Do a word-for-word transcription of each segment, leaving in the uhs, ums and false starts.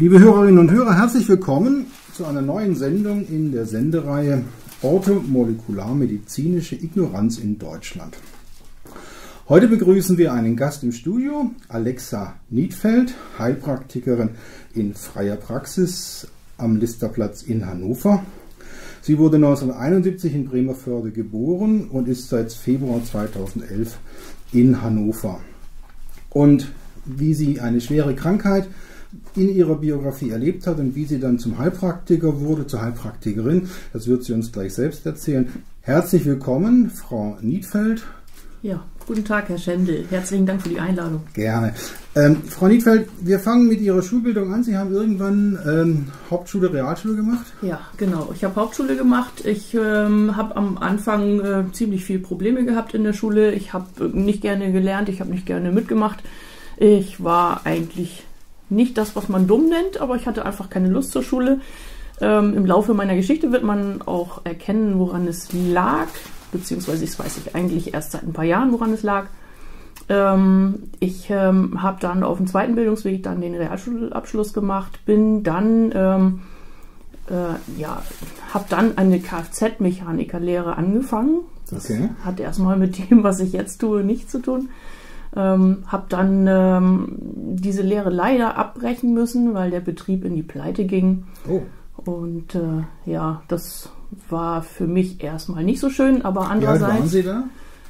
Liebe Hörerinnen und Hörer, herzlich willkommen zu einer neuen Sendung in der Sendereihe Orthomolekularmedizinische Ignoranz in Deutschland. Heute begrüßen wir einen Gast im Studio, Alexa Niedfeld, Heilpraktikerin in freier Praxis am Listerplatz in Hannover. Sie wurde neunzehnhunderteinundsiebzig in Bremervörde geboren und ist seit Februar zweitausendelf in Hannover. Und wie sie eine schwere Krankheit in ihrer Biografie erlebt hat und wie sie dann zum Heilpraktiker wurde, zur Heilpraktikerin, das wird sie uns gleich selbst erzählen. Herzlich willkommen, Frau Niedfeld. Ja, guten Tag, Herr Schendel. Herzlichen Dank für die Einladung. Gerne. Ähm, Frau Niedfeld, wir fangen mit Ihrer Schulbildung an. Sie haben irgendwann ähm, Hauptschule, Realschule gemacht? Ja, genau. Ich habe Hauptschule gemacht. Ich ähm, habe am Anfang äh, ziemlich viele Probleme gehabt in der Schule. Ich habe nicht gerne gelernt, ich habe nicht gerne mitgemacht. Ich war eigentlich nicht das, was man dumm nennt, aber ich hatte einfach keine Lust zur Schule. Ähm, Im Laufe meiner Geschichte wird man auch erkennen, woran es lag, beziehungsweise ich weiß ich eigentlich erst seit ein paar Jahren, woran es lag. Ähm, ich ähm, habe dann auf dem zweiten Bildungsweg dann den Realschulabschluss gemacht, bin dann, ähm, äh, ja, habe dann eine Kfz-Mechanikerlehre angefangen. Das okay. Hat erstmal mit dem, was ich jetzt tue, nichts zu tun. Ähm, habe dann ähm, diese Lehre leider abbrechen müssen, weil der Betrieb in die Pleite ging. Oh. Und äh, ja, das war für mich erstmal nicht so schön, aber andererseits... Wie alt waren Sie da,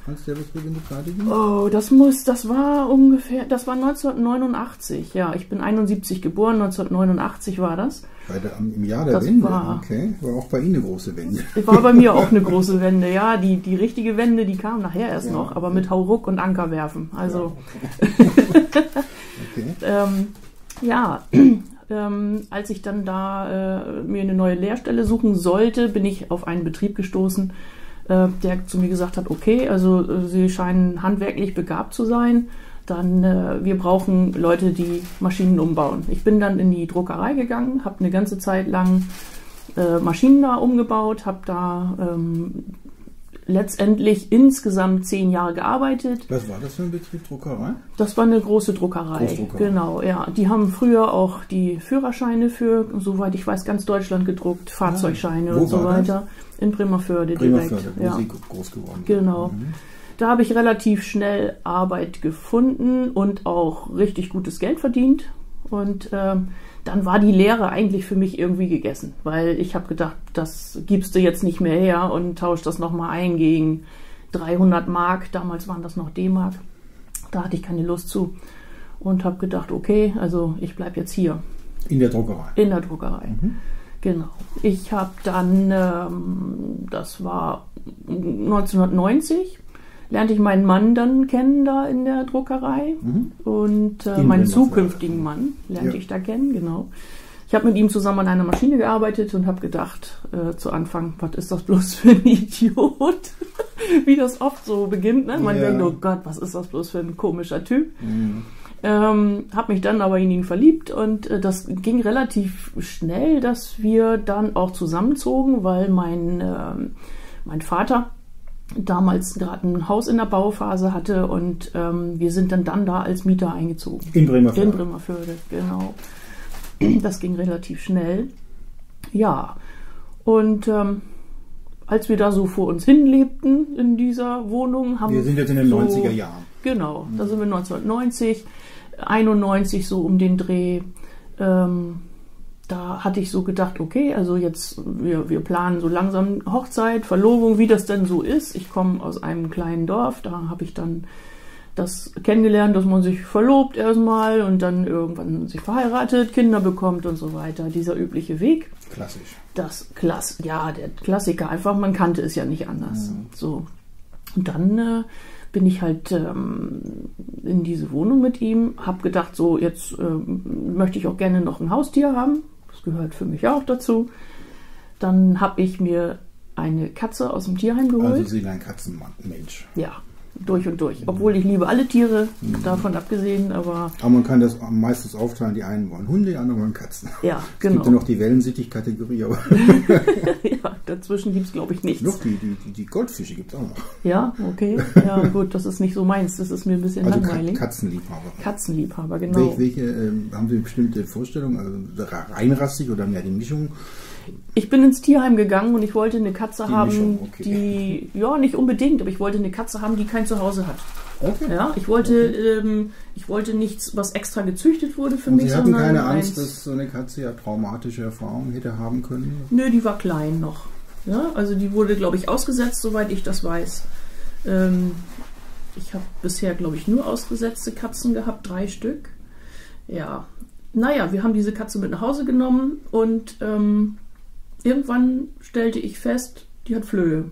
als der Betrieb in die Pleite ging? Oh, das muss, das war ungefähr, das war neunzehnhundertneunundachtzig, ja. Ich bin einundsiebzig geboren, neunzehnhundertneunundachtzig war das. Bei der, Im Jahr der das Wende, war, okay. War auch bei Ihnen eine große Wende. War bei mir auch eine große Wende, ja. Die, die richtige Wende, die kam nachher erst ja, noch, aber okay. Mit Hauruck und Anker werfen. Also, ja, okay. Okay. ähm, ja. Ähm, als ich dann da äh, mir eine neue Lehrstelle suchen sollte, bin ich auf einen Betrieb gestoßen, äh, der zu mir gesagt hat, okay, also äh, Sie scheinen handwerklich begabt zu sein, dann äh, wir brauchen Leute, die Maschinen umbauen. Ich bin dann in die Druckerei gegangen, habe eine ganze Zeit lang äh, Maschinen da umgebaut, habe da ähm, letztendlich insgesamt zehn Jahre gearbeitet. Was war das für ein Betrieb, Druckerei? Das war eine große Druckerei. Großdruckerei. Genau, ja. Die haben früher auch die Führerscheine für, soweit ich weiß, ganz Deutschland gedruckt, Fahrzeugscheine ah, und so weiter. Das? In Bremervörde, Bremervörde direkt. Wo ja. Sie groß geworden sind. Genau. Mhm. Da habe ich relativ schnell Arbeit gefunden und auch richtig gutes Geld verdient. Und ähm, dann war die Lehre eigentlich für mich irgendwie gegessen, weil ich habe gedacht, das gibst du jetzt nicht mehr her und tausch das nochmal ein gegen dreihundert Mark. Damals waren das noch D-Mark. Da hatte ich keine Lust zu und habe gedacht, okay, also ich bleibe jetzt hier. In der Druckerei? In der Druckerei, mhm. Genau. Ich habe dann, ähm, das war neunzehnhundertneunzig, lernte ich meinen Mann dann kennen da in der Druckerei mhm. und äh, meinen zukünftigen Mann lernte ja. ich da kennen, genau. Ich habe mit ihm zusammen an einer Maschine gearbeitet und habe gedacht äh, zu Anfang, was ist das bloß für ein Idiot? Wie das oft so beginnt, ne? Man ja. denkt, oh Gott, was ist das bloß für ein komischer Typ? Mhm. Ähm, habe mich dann aber in ihn verliebt und äh, das ging relativ schnell, dass wir dann auch zusammenzogen, weil mein, äh, mein Vater damals gerade ein Haus in der Bauphase hatte und ähm, wir sind dann, dann da als Mieter eingezogen. In Bremervörde. In Bremervörde, genau. Das ging relativ schnell. Ja, und ähm, als wir da so vor uns hin lebten in dieser Wohnung, haben wir... Wir sind jetzt in den so, neunziger Jahren. Genau, da sind wir neunzehnhundertneunzig, einundneunzig so um den Dreh. Ähm, Da hatte ich so gedacht, okay, also jetzt, wir, wir planen so langsam Hochzeit, Verlobung, wie das denn so ist. Ich komme aus einem kleinen Dorf, da habe ich dann das kennengelernt, dass man sich verlobt erstmal und dann irgendwann sich verheiratet, Kinder bekommt und so weiter. Dieser übliche Weg. Klassisch. Das Klass, ja, der Klassiker einfach, man kannte es ja nicht anders. Mhm. So. Und dann äh, bin ich halt ähm, in diese Wohnung mit ihm, habe gedacht, so jetzt ähm, möchte ich auch gerne noch ein Haustier haben. Gehört für mich auch dazu. Dann habe ich mir eine Katze aus dem Tierheim geholt. Also Sie sind ein Katzenmensch. Ja, durch und durch. Obwohl ich liebe alle Tiere, mhm. davon abgesehen, aber... Aber man kann das meistens aufteilen. Die einen wollen Hunde, die anderen wollen Katzen. Ja, genau. Es gibt ja noch die Wellensittig-Kategorie. ja, dazwischen gibt es, glaube ich, nichts. Doch, die, die, die Goldfische gibt es auch noch. Ja, okay. Ja, gut, das ist nicht so meins. Das ist mir ein bisschen also langweilig. Katzenliebhaber. Katzenliebhaber, genau. Welche, welche äh, haben Sie bestimmte Vorstellungen? Also reinrassig oder mehr die Mischung? Ich bin ins Tierheim gegangen und ich wollte eine Katze die haben, Mischung, okay. die... Ja, nicht unbedingt, aber ich wollte eine Katze haben, die kein Zuhause hat. Okay. Ja, ich wollte, okay. ähm, ich wollte nichts, was extra gezüchtet wurde für und mich. Sie hatten keine Angst, dass so eine Katze ja traumatische Erfahrungen hätte haben können? Nö, die war klein noch. Ja, also die wurde, glaube ich, ausgesetzt, soweit ich das weiß. Ähm, ich habe bisher, glaube ich, nur ausgesetzte Katzen gehabt, drei Stück. Ja, naja, wir haben diese Katze mit nach Hause genommen und ähm, irgendwann stellte ich fest, die hat Flöhe.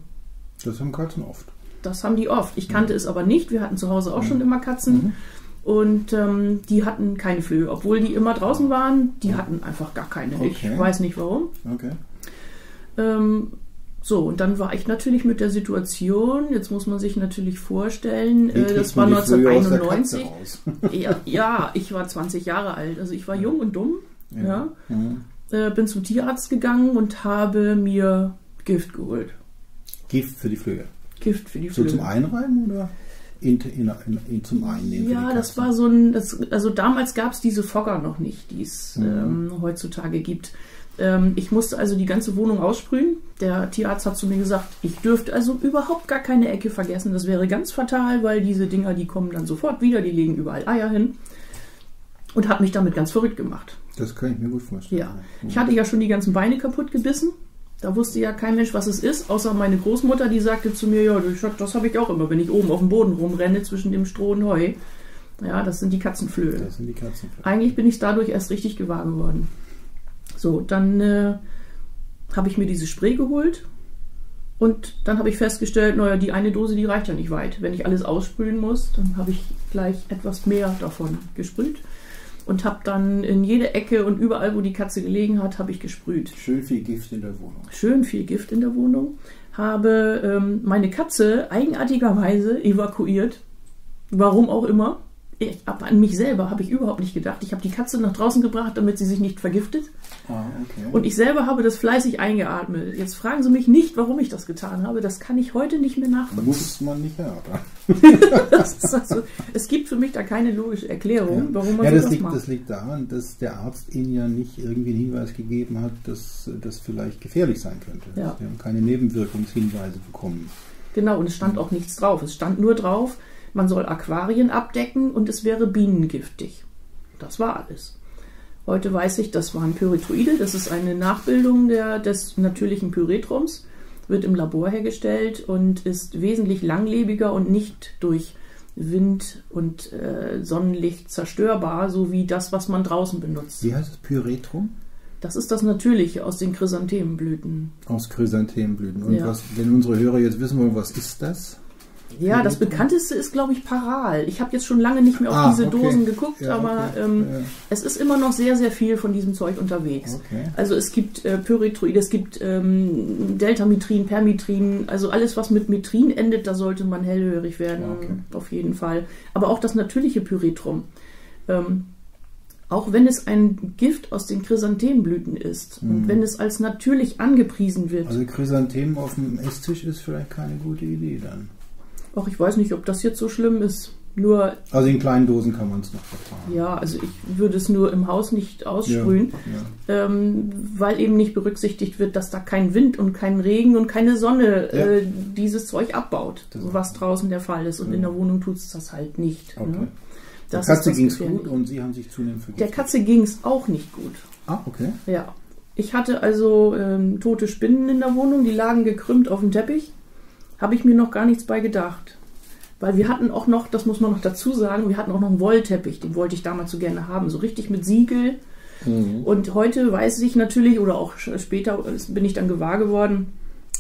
Das haben Katzen oft. Das haben die oft. Ich kannte mhm. es aber nicht. Wir hatten zu Hause auch mhm. schon immer Katzen. Mhm. Und ähm, die hatten keine Flöhe. Obwohl die immer draußen waren, die mhm. hatten einfach gar keine. Okay. Ich weiß nicht warum. Okay. Ähm, so, und dann war ich natürlich mit der Situation, jetzt muss man sich natürlich vorstellen, äh, das war neunzehnhunderteinundneunzig. ja, ja, ich war zwanzig Jahre alt. Also ich war jung und dumm. Ja. Ja. Mhm. Äh, bin zum Tierarzt gegangen und habe mir Gift geholt. Gift für die Flöhe? Gift für die Flöhe. So zum Einreiben oder in, in, in, in, zum Einnehmen? Ja, das war so ein, das, also damals gab es diese Fogger noch nicht, die es mhm. ähm, heutzutage gibt. Ähm, ich musste also die ganze Wohnung aussprühen. Der Tierarzt hat zu mir gesagt, ich dürfte also überhaupt gar keine Ecke vergessen. Das wäre ganz fatal, weil diese Dinger, die kommen dann sofort wieder, die legen überall Eier hin. Und hat mich damit ganz verrückt gemacht. Das kann ich mir gut vorstellen. Ja, mhm. ich hatte ja schon die ganzen Beine kaputt gebissen. Da wusste ja kein Mensch, was es ist, außer meine Großmutter, die sagte zu mir, ja, das habe ich auch immer, wenn ich oben auf dem Boden rumrenne zwischen dem Stroh und Heu. Ja, das sind die Katzenflöhe. Das sind die Katzenflöhe. Eigentlich bin ich dadurch erst richtig gewahr geworden. So, dann äh, habe ich mir dieses Spray geholt und dann habe ich festgestellt, naja, die eine Dose, die reicht ja nicht weit. Wenn ich alles aussprühen muss, dann habe ich gleich etwas mehr davon gesprüht. Und habe dann in jede Ecke und überall, wo die Katze gelegen hat, habe ich gesprüht. Schön viel Gift in der Wohnung. Schön viel Gift in der Wohnung. Habe ähm, meine Katze eigenartigerweise evakuiert. Warum auch immer. Ich, aber an mich selber habe ich überhaupt nicht gedacht. Ich habe die Katze nach draußen gebracht, damit sie sich nicht vergiftet. Ah, okay. Und ich selber habe das fleißig eingeatmet. Jetzt fragen Sie mich nicht, warum ich das getan habe. Das kann ich heute nicht mehr nachvollziehen. Muss man nicht ja, das ist also, es gibt für mich da keine logische Erklärung, ja. warum man ja, das, das liegt, macht. Das liegt daran, dass der Arzt Ihnen ja nicht irgendwie einen Hinweis gegeben hat, dass das vielleicht gefährlich sein könnte. Ja. Sie haben keine Nebenwirkungshinweise bekommen. Genau, und es stand auch nichts drauf. Es stand nur drauf, man soll Aquarien abdecken und es wäre bienengiftig. Das war alles. Heute weiß ich, das waren Pyrethroide. Das ist eine Nachbildung der, des natürlichen Pyrethrums. Wird im Labor hergestellt und ist wesentlich langlebiger und nicht durch Wind und äh, Sonnenlicht zerstörbar, so wie das, was man draußen benutzt. Wie heißt das? Pyrethrum? Das ist das Natürliche aus den Chrysanthemenblüten. Aus Chrysanthemenblüten. Und ja. was, wenn unsere Hörer jetzt wissen wollen, was ist das? Ja, das bekannteste ist, glaube ich, Paral. Ich habe jetzt schon lange nicht mehr auf ah, diese okay. Dosen geguckt, ja, aber okay. ähm, ja. es ist immer noch sehr, sehr viel von diesem Zeug unterwegs. Okay. Also es gibt äh, Pyrethroide, es gibt ähm, Deltamitrin, Permitrin, also alles, was mit Mitrin endet, da sollte man hellhörig werden, okay. auf jeden Fall. Aber auch das natürliche Pyrethrum. Ähm, auch wenn es ein Gift aus den Chrysanthemenblüten ist mhm. und wenn es als natürlich angepriesen wird. Also Chrysanthemen auf dem Esstisch ist vielleicht keine gute Idee dann. Ach, ich weiß nicht, ob das jetzt so schlimm ist. Nur also in kleinen Dosen kann man es noch verfahren. Ja, also ich würde es nur im Haus nicht aussprühen, ja, ja. Ähm, weil eben nicht berücksichtigt wird, dass da kein Wind und kein Regen und keine Sonne ja. äh, dieses Zeug abbaut, das was draußen der Fall ist. Und ja. in der Wohnung tut es das halt nicht. Okay. Ne? Das der Katze ging es gut und Sie haben sich zunehmend vergiftet. Der Katze ging es auch nicht gut. Ah, okay. Ja, ich hatte also ähm, tote Spinnen in der Wohnung, die lagen gekrümmt auf dem Teppich. Habe ich mir noch gar nichts bei gedacht. Weil wir hatten auch noch, das muss man noch dazu sagen, wir hatten auch noch einen Wollteppich, den wollte ich damals so gerne haben, so richtig mit Siegel. Mhm. Und heute weiß ich natürlich, oder auch später bin ich dann gewahr geworden,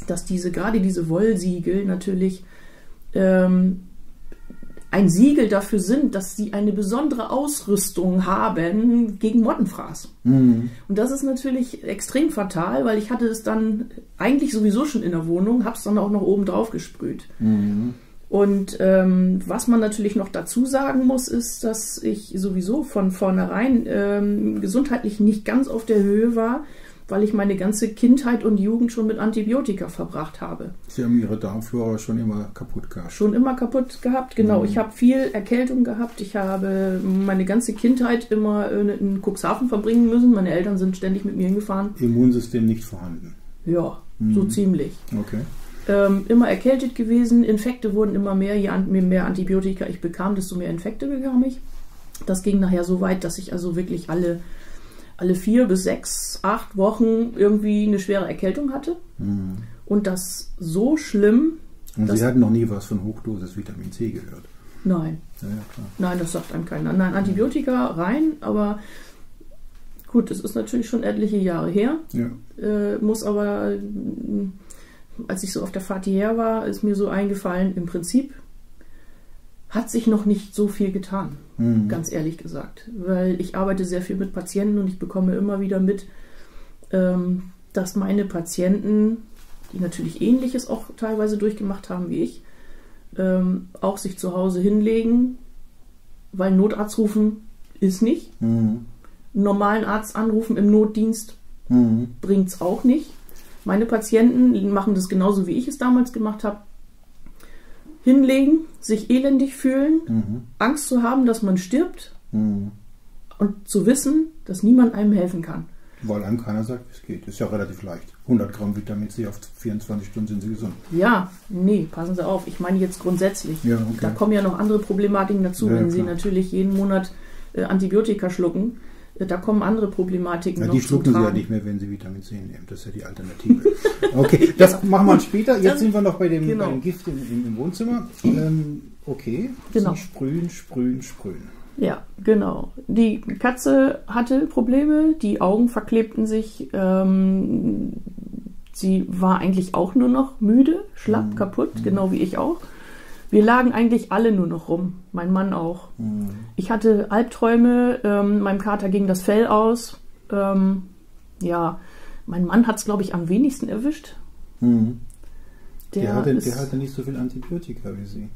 dass diese, gerade diese Wollsiegel natürlich ähm, ein Siegel dafür sind, dass sie eine besondere Ausrüstung haben gegen Mottenfraß. Mhm. Und das ist natürlich extrem fatal, weil ich hatte es dann eigentlich sowieso schon in der Wohnung, habe es dann auch noch oben drauf gesprüht. Mhm. Und ähm, was man natürlich noch dazu sagen muss, ist, dass ich sowieso von vornherein ähm, gesundheitlich nicht ganz auf der Höhe war. weil ich meine ganze Kindheit und Jugend schon mit Antibiotika verbracht habe. Sie haben Ihre Darmflora schon immer kaputt gehabt. Schon immer kaputt gehabt, genau. Mhm. Ich habe viel Erkältung gehabt. Ich habe meine ganze Kindheit immer in Cuxhaven verbringen müssen. Meine Eltern sind ständig mit mir hingefahren. Immunsystem nicht vorhanden. Ja, mhm. so ziemlich. Okay. Ähm, immer erkältet gewesen. Infekte wurden immer mehr. Je mehr Antibiotika ich bekam, desto mehr Infekte bekam ich. Das ging nachher so weit, dass ich also wirklich alle, alle vier bis sechs, acht Wochen irgendwie eine schwere Erkältung hatte. Mhm. Und das so schlimm. Und Sie hatten noch nie was von Hochdosis Vitamin C gehört? Nein. Ja, ja, klar. Nein, das sagt einem keiner. Nein, Antibiotika rein, aber gut, das ist natürlich schon etliche Jahre her. Ja. Äh, muss aber, als ich so auf der Fahrt hierher war, ist mir so eingefallen, im Prinzip hat sich noch nicht so viel getan, mhm. ganz ehrlich gesagt. Weil ich arbeite sehr viel mit Patienten und ich bekomme immer wieder mit, dass meine Patienten, die natürlich Ähnliches auch teilweise durchgemacht haben wie ich, auch sich zu Hause hinlegen, weil Notarzt rufen ist nicht. Mhm. Normalen Arzt anrufen im Notdienst mhm. bringt es auch nicht. Meine Patienten machen das genauso, wie ich es damals gemacht habe. Hinlegen, sich elendig fühlen, mhm. Angst zu haben, dass man stirbt mhm. und zu wissen, dass niemand einem helfen kann. Weil einem keiner sagt, es geht. Ist ja relativ leicht. hundert Gramm Vitamin C auf vierundzwanzig Stunden sind Sie gesund. Ja, nee, passen Sie auf. Ich meine jetzt grundsätzlich. Ja, okay. Da kommen ja noch andere Problematiken dazu, ja, wenn klar. Sie natürlich jeden Monat äh, Antibiotika schlucken. Da kommen andere Problematiken ja, noch. Die schlucken Sie ja nicht mehr, wenn Sie Vitamin C nehmen. Das ist ja die Alternative. Okay, das ja. machen wir später. Jetzt Dann, sind wir noch bei dem, genau. bei dem Gift im, im, im Wohnzimmer. Ähm, okay, genau. Sie sprühen, sprühen, sprühen. Ja, genau. Die Katze hatte Probleme, die Augen verklebten sich. Ähm, sie war eigentlich auch nur noch müde, schlapp, mhm. kaputt, mhm. genau wie ich auch. Wir lagen eigentlich alle nur noch rum, mein Mann auch. Mhm. Ich hatte Albträume, ähm, meinem Kater ging das Fell aus. Ähm, ja, mein Mann hat es, glaube ich, am wenigsten erwischt. Mhm. Der, der, hatte, ist, der hatte nicht so viel Antibiotika wie Sie.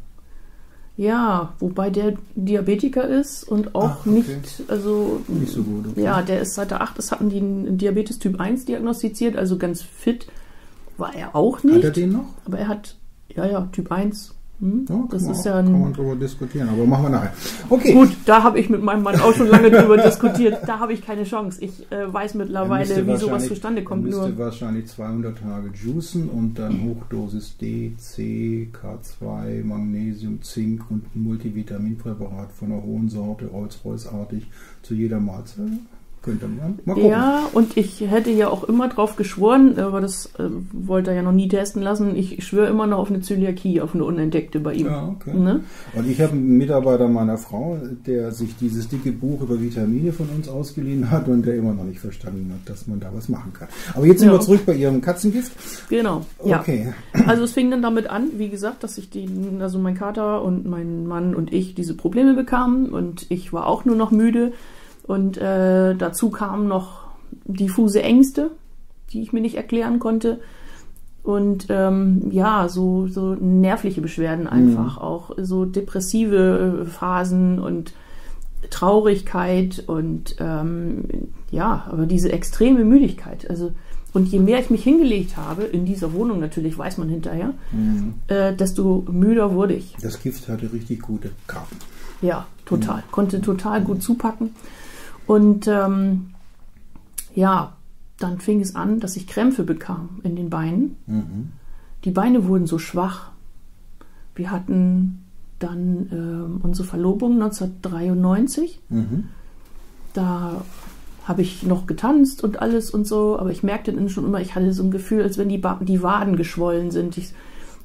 Ja, wobei der Diabetiker ist und auch Ach, okay. nicht, also nicht so gut. Okay. Ja, der ist seit der acht, das hatten die einen Diabetes Typ eins diagnostiziert, also ganz fit war er auch nicht. Hat er den noch? Aber er hat, ja, ja, Typ eins. Hm? Ja, das ist auch, ja ein, kann man drüber diskutieren, aber machen wir nachher. Okay. Gut, da habe ich mit meinem Mann auch schon lange drüber diskutiert. Da habe ich keine Chance. Ich äh, weiß mittlerweile, wie sowas zustande kommt. Er müsste wahrscheinlich zweihundert Tage juicen und dann Hochdosis D, C, K zwei, Magnesium, Zink und ein Multivitaminpräparat von einer hohen Sorte, Rolls-Royce-artig, zu jeder Mahlzeit. Könnte man mal gucken. Ja, und ich hätte ja auch immer drauf geschworen, aber das äh, wollte er ja noch nie testen lassen. Ich schwöre immer noch auf eine Zöliakie, auf eine unentdeckte bei ihm. Ja, okay. Ne? Und ich habe einen Mitarbeiter meiner Frau, der sich dieses dicke Buch über Vitamine von uns ausgeliehen hat und der immer noch nicht verstanden hat, dass man da was machen kann. Aber jetzt sind ja. wir zurück bei Ihrem Katzengift. Genau. Okay. Ja. Also es fing dann damit an, wie gesagt, dass ich die, also mein Kater und mein Mann und ich diese Probleme bekamen und ich war auch nur noch müde. Und äh, dazu kamen noch diffuse Ängste, die ich mir nicht erklären konnte. Und ähm, ja, so, so nervliche Beschwerden einfach. Mhm. Auch so depressive Phasen und Traurigkeit und ähm, ja, aber diese extreme Müdigkeit. Also, und je mehr ich mich hingelegt habe, in dieser Wohnung natürlich, weiß man hinterher, mhm. äh, desto müder wurde ich. Das Gift hatte richtig gute Karten. Ja, total. Mhm. Konnte total gut zupacken. Und ähm, ja, dann fing es an, dass ich Krämpfe bekam in den Beinen. Mhm. Die Beine wurden so schwach. Wir hatten dann ähm, unsere Verlobung neunzehnhundertdreiundneunzig. Mhm. Da habe ich noch getanzt und alles und so, aber ich merkte dann schon immer, ich hatte so ein Gefühl, als wenn die, ba die Waden geschwollen sind. Ich,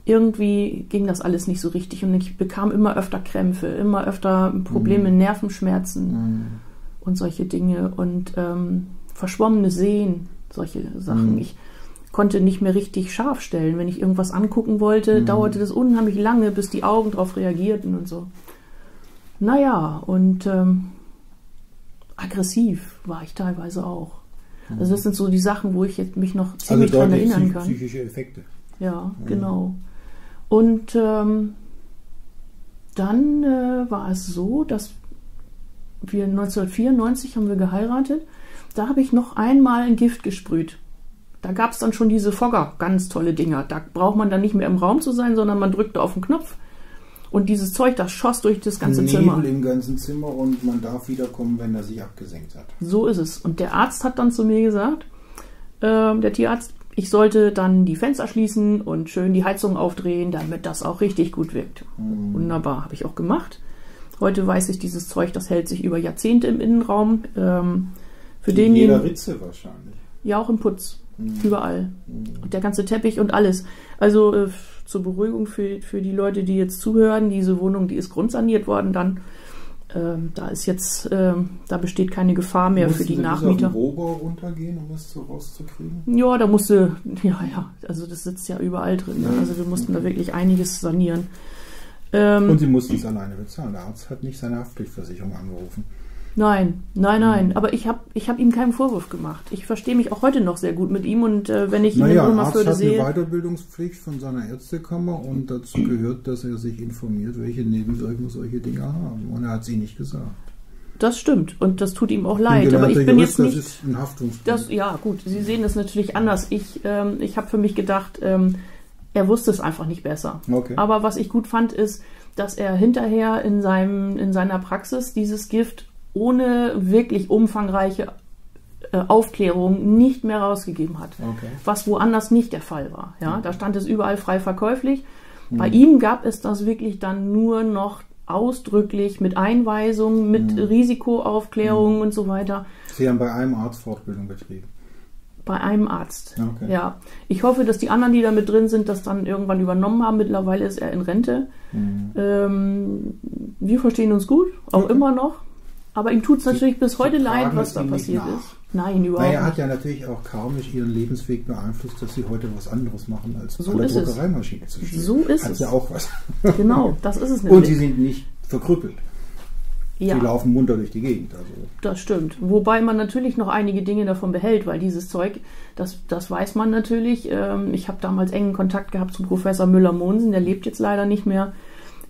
irgendwie ging das alles nicht so richtig und ich bekam immer öfter Krämpfe, immer öfter Probleme, mhm. Nervenschmerzen. Mhm. Und solche Dinge und ähm, verschwommene Seen, solche Sachen. Mhm. Ich konnte nicht mehr richtig scharf stellen. Wenn ich irgendwas angucken wollte, mhm. dauerte das unheimlich lange, bis die Augen darauf reagierten und so. Naja, und ähm, aggressiv war ich teilweise auch. Mhm. Also das sind so die Sachen, wo ich jetzt mich noch ziemlich also dran erinnern kann. Psychische Effekte. Ja, mhm. genau. Und ähm, dann äh, war es so, dass wir neunzehnhundertvierundneunzig haben wir geheiratet da habe ich noch einmal ein Gift gesprüht. Da gab es dann schon diese Fogger, ganz tolle Dinger. Da braucht man dann nicht mehr im Raum zu sein, sondern man drückte auf den Knopf und dieses Zeug, das schoss durch das ganze Nebel Zimmer. Nebel im ganzen Zimmer und man darf wiederkommen, wenn er sich abgesenkt hat. So ist es. Und der Arzt hat dann zu mir gesagt, äh, der Tierarzt, ich sollte dann die Fenster schließen und schön die Heizung aufdrehen, damit das auch richtig gut wirkt. Hm. Wunderbar, habe ich auch gemacht. Heute weiß ich, dieses Zeug, das hält sich über Jahrzehnte im Innenraum. Ähm, für In den jeder Ritze wahrscheinlich. Ja, auch im Putz. Hm. Überall. Hm. Und der ganze Teppich und alles. Also äh, zur Beruhigung für, für die Leute, die jetzt zuhören, diese Wohnung, die ist grundsaniert worden dann. Ähm, da ist jetzt, ähm, da besteht keine Gefahr mehr für die Nachmieter. Musst du auf den Rohbau runtergehen, um das so rauszukriegen? Ja, da musste, ja, ja, also das sitzt ja überall drin. Ja. Also wir mussten okay. da wirklich einiges sanieren. Ähm, Und sie mussten es alleine bezahlen. Der Arzt hat nicht seine Haftpflichtversicherung angerufen. Nein, nein, nein. Aber ich habe ich hab ihm keinen Vorwurf gemacht. Ich verstehe mich auch heute noch sehr gut mit ihm. Und äh, wenn ich ihn naja, in der Arzt hat sehe, eine Weiterbildungspflicht von seiner Ärztekammer. Und dazu gehört, dass er sich informiert, welche Nebenwirkungen solche Dinge haben. Und er hat sie nicht gesagt. Das stimmt. Und das tut ihm auch leid. Aber ich bin jetzt nicht... Das ist ein Haftungspflicht. Ja, gut. Sie sehen das natürlich anders. Ich, ähm, ich habe für mich gedacht, ähm, er wusste es einfach nicht besser. Okay. Aber was ich gut fand, ist, dass er hinterher in, seinem, in seiner Praxis dieses Gift ohne wirklich umfangreiche äh, Aufklärung nicht mehr rausgegeben hat, okay. was woanders nicht der Fall war. Ja? Da stand es überall frei verkäuflich. Mhm. Bei ihm gab es das wirklich dann nur noch ausdrücklich mit Einweisungen, mit mhm. Risikoaufklärungen mhm. und so weiter. Sie haben bei einem Arzt Fortbildung betrieben? Bei einem Arzt, okay. ja. Ich hoffe, dass die anderen, die da mit drin sind, das dann irgendwann übernommen haben. Mittlerweile ist er in Rente. Mhm. Ähm, wir verstehen uns gut, auch okay. immer noch. Aber ihm tut es natürlich bis heute leid, was da passiert ist. Nein, überhaupt nicht. Er hat ja natürlich auch karmisch ihren Lebensweg beeinflusst, dass sie heute was anderes machen, als an der Druckereimaschine zu stehen. So ist es. Hat ja auch was. Genau, das ist es nämlich. Und sie sind nicht verkrüppelt. Ja. Die laufen munter durch die Gegend. Also. Das stimmt. Wobei man natürlich noch einige Dinge davon behält, weil dieses Zeug, das, das weiß man natürlich. Ich habe damals engen Kontakt gehabt zu Professor Müller-Mohnsen, der lebt jetzt leider nicht mehr.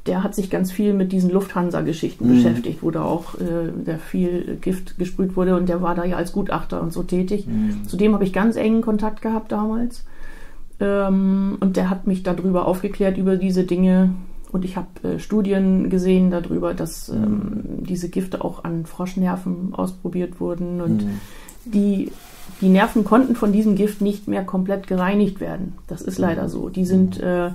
Der hat sich ganz viel mit diesen Lufthansa-Geschichten mhm. beschäftigt, wo da auch äh, viel Gift gesprüht wurde und der war da ja als Gutachter und so tätig. Mhm. Zudem habe ich ganz engen Kontakt gehabt damals ähm, und der hat mich darüber aufgeklärt, über diese Dinge und ich habe äh, Studien gesehen darüber, dass mhm. ähm, diese Gifte auch an Froschnerven ausprobiert wurden und mhm. die, die Nerven konnten von diesem Gift nicht mehr komplett gereinigt werden. Das ist leider so. Die sind... Äh,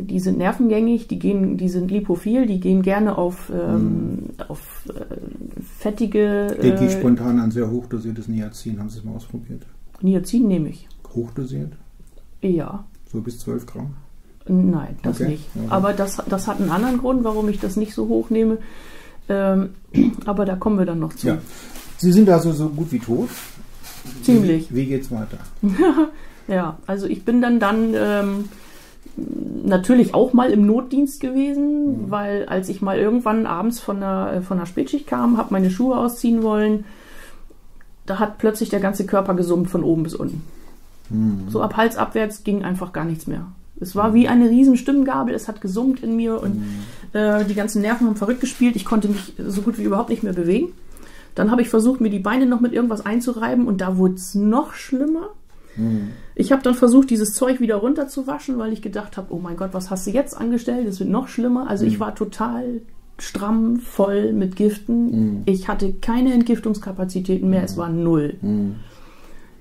die sind nervengängig, die, gehen, die sind lipophil, die gehen gerne auf, ähm, mm. auf äh, fettige... Denke äh, ich spontan an sehr hochdosiertes Niacin. Haben Sie es mal ausprobiert? Niacin nehme ich. Hochdosiert? Ja. So bis zwölf Gramm? Nein, das okay. nicht. Okay. Aber das, das hat einen anderen Grund, warum ich das nicht so hoch nehme. Ähm, aber da kommen wir dann noch zu. Ja. Sie sind also so gut wie tot? Ziemlich. Wie, wie geht's weiter? Ja, also ich bin dann dann... Ähm, natürlich auch mal im Notdienst gewesen, mhm. weil als ich mal irgendwann abends von der, von der Spätschicht kam, habe meine Schuhe ausziehen wollen, da hat plötzlich der ganze Körper gesummt von oben bis unten. Mhm. So ab Hals abwärts ging einfach gar nichts mehr. Es war wie eine riesen Stimmgabel, es hat gesummt in mir und mhm. äh, die ganzen Nerven haben verrückt gespielt, ich konnte mich so gut wie überhaupt nicht mehr bewegen. Dann habe ich versucht, mir die Beine noch mit irgendwas einzureiben und da wurde es noch schlimmer. Ich habe dann versucht, dieses Zeug wieder runterzuwaschen, weil ich gedacht habe, oh mein Gott, was hast du jetzt angestellt? Das wird noch schlimmer. Also ich war total stramm, voll mit Giften. Mm. Ich hatte keine Entgiftungskapazitäten mehr, mm. es war null. Mm.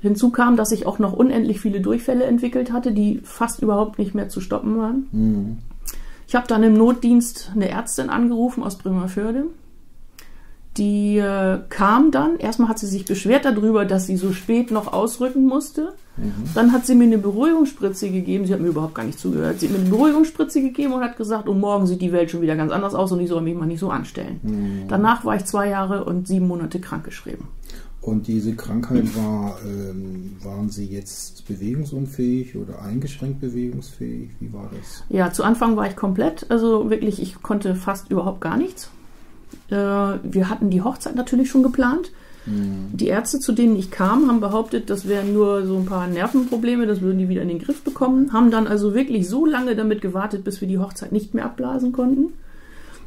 Hinzu kam, dass ich auch noch unendlich viele Durchfälle entwickelt hatte, die fast überhaupt nicht mehr zu stoppen waren. Mm. Ich habe dann im Notdienst eine Ärztin angerufen aus Bremerförde. Die äh, kam dann, erstmal hat sie sich beschwert darüber, dass sie so spät noch ausrücken musste. Mhm. Dann hat sie mir eine Beruhigungsspritze gegeben, sie hat mir überhaupt gar nicht zugehört. Sie hat mir eine Beruhigungsspritze gegeben und hat gesagt, oh, morgen sieht die Welt schon wieder ganz anders aus und ich soll mich mal nicht so anstellen. Mhm. Danach war ich zwei Jahre und sieben Monate krankgeschrieben. Und diese Krankheit war, ähm, waren Sie jetzt bewegungsunfähig oder eingeschränkt bewegungsfähig? Wie war das? Ja, zu Anfang war ich komplett, also wirklich, ich konnte fast überhaupt gar nichts. Wir hatten die Hochzeit natürlich schon geplant. Mhm. Die Ärzte, zu denen ich kam, haben behauptet, das wären nur so ein paar Nervenprobleme, das würden die wieder in den Griff bekommen. Haben dann also wirklich so lange damit gewartet, bis wir die Hochzeit nicht mehr abblasen konnten.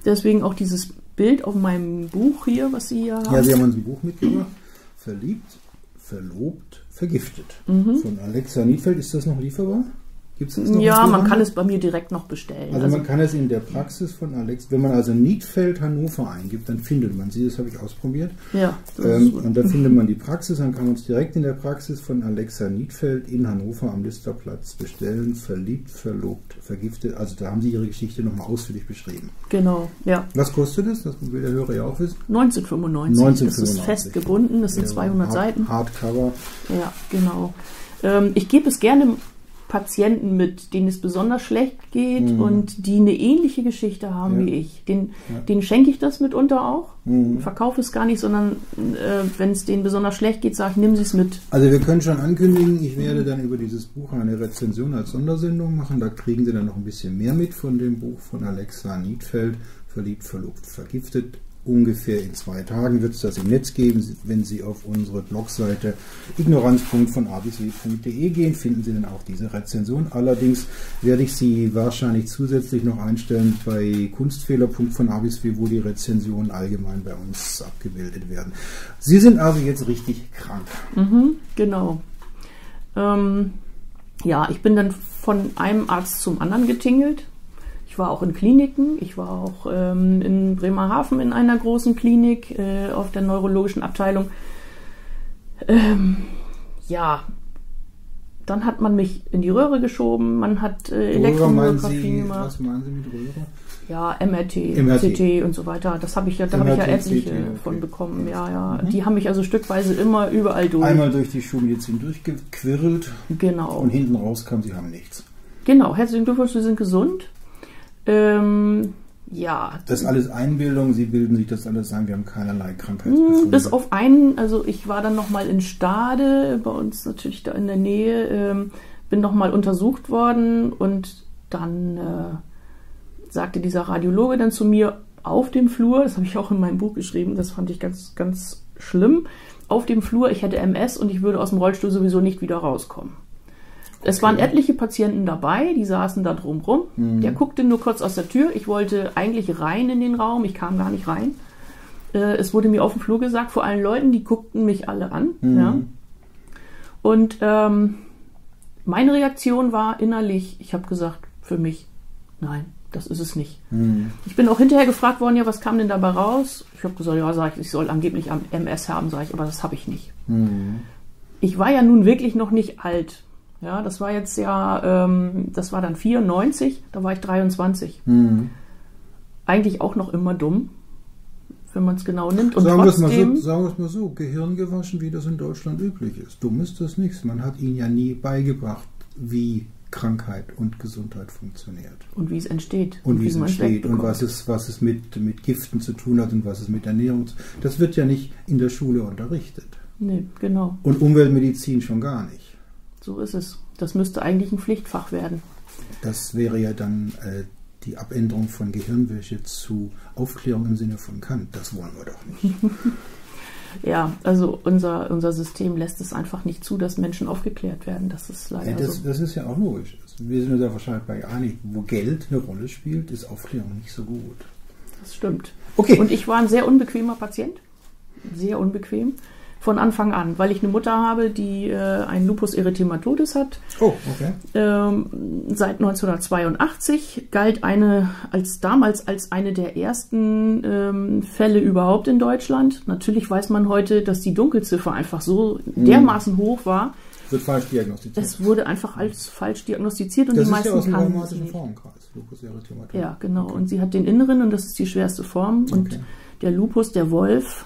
Deswegen auch dieses Bild auf meinem Buch hier, was Sie hier haben. Ja, Sie haben uns ein Buch mitgebracht. Verliebt, verlobt, vergiftet. Mhm. Von Alexa Niedfeld, ist das noch lieferbar? Gibt's das noch? Ja, man kann es bei mir direkt noch bestellen. Also, also man kann es in der Praxis von Alex, wenn man also Niedfeld Hannover eingibt, dann findet man sie, das habe ich ausprobiert. Ja. Ähm, und dann findet man die Praxis, dann kann man es direkt in der Praxis von Alexa Niedfeld in Hannover am Listerplatz bestellen. Verliebt, verlobt, vergiftet. Also da haben sie ihre Geschichte nochmal ausführlich beschrieben. Genau, ja. Was kostet das? Das will der Hörer ja auch wissen. neunzehn fünfundneunzig. Das ist fest gebunden, das sind ja, zweihundert Hard, Seiten. Hardcover. Ja, genau. Ähm, ich gebe es gerne Patienten mit, denen es besonders schlecht geht, mhm, und die eine ähnliche Geschichte haben, ja, wie ich. Den, ja, denen schenke ich das mitunter auch, mhm, verkaufe es gar nicht, sondern äh, wenn es denen besonders schlecht geht, sage ich, nimm sie es mit. Also wir können schon ankündigen, ich werde dann über dieses Buch eine Rezension als Sondersendung machen, da kriegen Sie dann noch ein bisschen mehr mit von dem Buch von Alexa Niedfeld, Verliebt, Verlobt, Vergiftet. Ungefähr in zwei Tagen wird es das im Netz geben. Wenn Sie auf unsere Blogseite ignoranz punkt von a bis e punkt de gehen, finden Sie dann auch diese Rezension. Allerdings werde ich sie wahrscheinlich zusätzlich noch einstellen bei kunstfehler punkt von a bis w, wo die Rezensionen allgemein bei uns abgebildet werden. Sie sind also jetzt richtig krank. Mhm, genau. Ähm, ja, ich bin dann von einem Arzt zum anderen getingelt. Ich war auch in Kliniken, ich war auch ähm, in Bremerhaven in einer großen Klinik äh, auf der neurologischen Abteilung. Ähm, ja, dann hat man mich in die Röhre geschoben, man hat äh, Elektromyographie gemacht. Was meinen Sie mit Röhre? Ja, M R T, C T und so weiter. Das habe ich ja, da habe ich ja etliche von bekommen. Ja, ja. Mhm. Die haben mich also stückweise immer überall durch. Einmal durch die Schulmedizin durchgequirlt. Genau. Und hinten raus kam, Sie haben nichts. Genau, herzlichen Glückwunsch, Sie sind gesund. Ähm, ja. Das ist alles Einbildung, Sie bilden sich das alles ein, wir haben keinerlei Krankheitsbefunde. Bis auf einen, also ich war dann nochmal in Stade, bei uns natürlich da in der Nähe, ähm, bin nochmal untersucht worden und dann äh, sagte dieser Radiologe dann zu mir auf dem Flur, das habe ich auch in meinem Buch geschrieben, das fand ich ganz, ganz schlimm, auf dem Flur, ich hätte M S und ich würde aus dem Rollstuhl sowieso nicht wieder rauskommen. Es waren etliche Patienten dabei, die saßen da drum rum. Mhm. Der guckte nur kurz aus der Tür. Ich wollte eigentlich rein in den Raum, ich kam gar nicht rein. Äh, es wurde mir auf dem Flur gesagt, vor allen Leuten, die guckten mich alle an. Mhm. Ja. Und ähm, meine Reaktion war innerlich, ich habe gesagt, für mich, nein, das ist es nicht. Mhm. Ich bin auch hinterher gefragt worden, ja, was kam denn dabei raus? Ich habe gesagt, ja, sag ich, ich soll angeblich M S haben, sage ich, aber das habe ich nicht. Mhm. Ich war ja nun wirklich noch nicht alt. Ja, das war jetzt ja, ähm, das war dann vierundneunzig, da war ich dreiundzwanzig. Mhm. Eigentlich auch noch immer dumm, wenn man es genau nimmt. Und sagen wir es mal so, sagen wir es mal so, Gehirn gewaschen, wie das in Deutschland üblich ist. Dumm ist das nichts. Man hat ihnen ja nie beigebracht, wie Krankheit und Gesundheit funktioniert. Und wie es entsteht. Und, und wie es entsteht und was es, was es mit, mit Giften zu tun hat und was es mit Ernährung zu tun hat. Das wird ja nicht in der Schule unterrichtet. Nee, genau. Und Umweltmedizin schon gar nicht. So ist es. Das müsste eigentlich ein Pflichtfach werden. Das wäre ja dann äh, die Abänderung von Gehirnwäsche zu Aufklärung im Sinne von Kant. Das wollen wir doch nicht. Ja, also unser, unser System lässt es einfach nicht zu, dass Menschen aufgeklärt werden. Das ist leider ja, das, so. Das ist ja auch logisch. Wir sind uns ja wahrscheinlich bei einig, wo Geld eine Rolle spielt, ist Aufklärung nicht so gut. Das stimmt. Okay. Und ich war ein sehr unbequemer Patient. Sehr unbequem. Von Anfang an, weil ich eine Mutter habe, die äh, einen Lupus erythematodes hat. Oh, okay. Ähm, seit neunzehnhundertzweiundachtzig galt eine als damals als eine der ersten ähm, Fälle überhaupt in Deutschland. Natürlich weiß man heute, dass die Dunkelziffer einfach so hm. dermaßen hoch war. Wird falsch diagnostiziert. Es wurde einfach als falsch diagnostiziert und das die meisten ja aus dem rheumatischen Formenkreis, Lupus erythematodes. Ja, genau. Okay. Und sie hat den inneren und das ist die schwerste Form. Und okay. Der Lupus, der Wolf.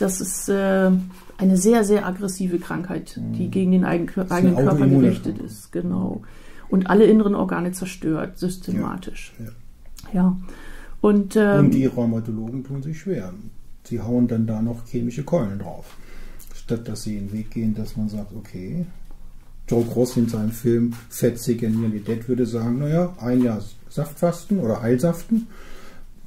Das ist äh, eine sehr, sehr aggressive Krankheit, die gegen den eigenen Körper gerichtet ist. Genau. Und alle inneren Organe zerstört, systematisch. Ja. ja. ja. Und, ähm, und die Rheumatologen tun sich schwer. Sie hauen dann da noch chemische Keulen drauf. Statt dass sie den Weg gehen, dass man sagt, okay, Joe Cross in seinem Film Fetzig in Nearly Dead würde sagen, naja, ein Jahr Saftfasten oder Heilsaften,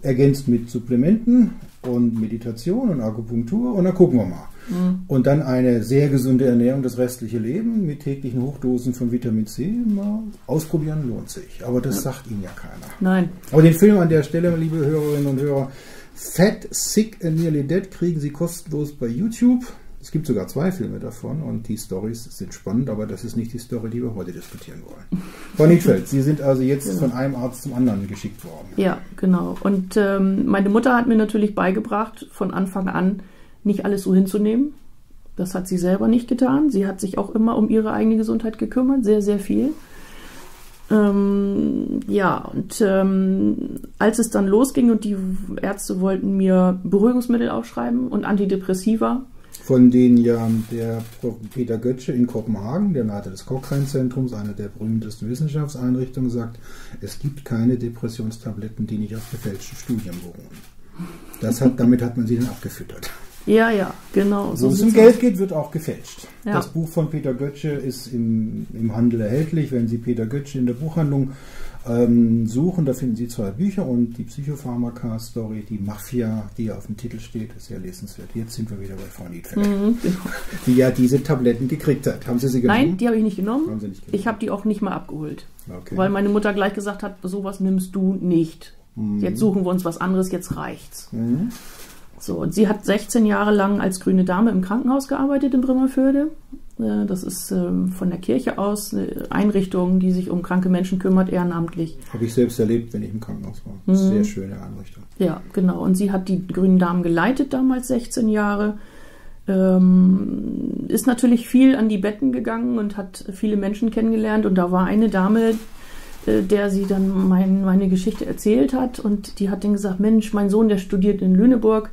ergänzt mit Supplementen und Meditation und Akupunktur und dann gucken wir mal. Mhm. Und dann eine sehr gesunde Ernährung, das restliche Leben mit täglichen Hochdosen von Vitamin C. Mal ausprobieren lohnt sich, aber das ja. sagt Ihnen ja keiner. Nein. Aber den Film an der Stelle, liebe Hörerinnen und Hörer, Fat, Sick and Nearly Dead kriegen Sie kostenlos bei YouTube. Es gibt sogar zwei Filme davon und die Storys sind spannend, aber das ist nicht die Story, die wir heute diskutieren wollen. Frau Niedfeld, Sie sind also jetzt genau. von einem Arzt zum anderen geschickt worden. Ja, genau. Und ähm, meine Mutter hat mir natürlich beigebracht, von Anfang an nicht alles so hinzunehmen. Das hat sie selber nicht getan. Sie hat sich auch immer um ihre eigene Gesundheit gekümmert, sehr, sehr viel. Ähm, ja, und ähm, als es dann losging und die Ärzte wollten mir Beruhigungsmittel aufschreiben und Antidepressiva, von denen ja der Peter Götzsche in Kopenhagen, der Leiter des Cochrane-Zentrums, einer der berühmtesten Wissenschaftseinrichtungen, sagt, es gibt keine Depressionstabletten, die nicht auf gefälschten Studien beruhen. Das hat, damit hat man sie dann abgefüttert. Ja, ja, genau. So, wo es um Geld geht, wird auch gefälscht. Ja. Das Buch von Peter Götzsche ist im, im Handel erhältlich. Wenn Sie Peter Götzsche in der Buchhandlung ähm, suchen, da finden Sie zwei Bücher und die Psychopharmaka-Story, die Mafia, die auf dem Titel steht, ist sehr lesenswert. Jetzt sind wir wieder bei Frau Niedfeld, mhm, genau. die ja diese Tabletten gekriegt hat. Haben Sie sie genommen? Nein, die habe ich nicht genommen. Haben Sie nicht genommen? Ich habe die auch nicht mal abgeholt, okay. weil meine Mutter gleich gesagt hat, sowas nimmst du nicht. Mhm. Jetzt suchen wir uns was anderes, jetzt reicht's. Mhm. So, und sie hat sechzehn Jahre lang als grüne Dame im Krankenhaus gearbeitet in Bremerförde. Das ist von der Kirche aus eine Einrichtung, die sich um kranke Menschen kümmert, ehrenamtlich. Habe ich selbst erlebt, wenn ich im Krankenhaus war. Mhm. Sehr schöne Einrichtung. Ja, genau. Und sie hat die grünen Damen geleitet damals, sechzehn Jahre. Ist natürlich viel an die Betten gegangen und hat viele Menschen kennengelernt. Und da war eine Dame, der sie dann mein, meine Geschichte erzählt hat. Und die hat dann gesagt, Mensch, mein Sohn, der studiert in Lüneburg.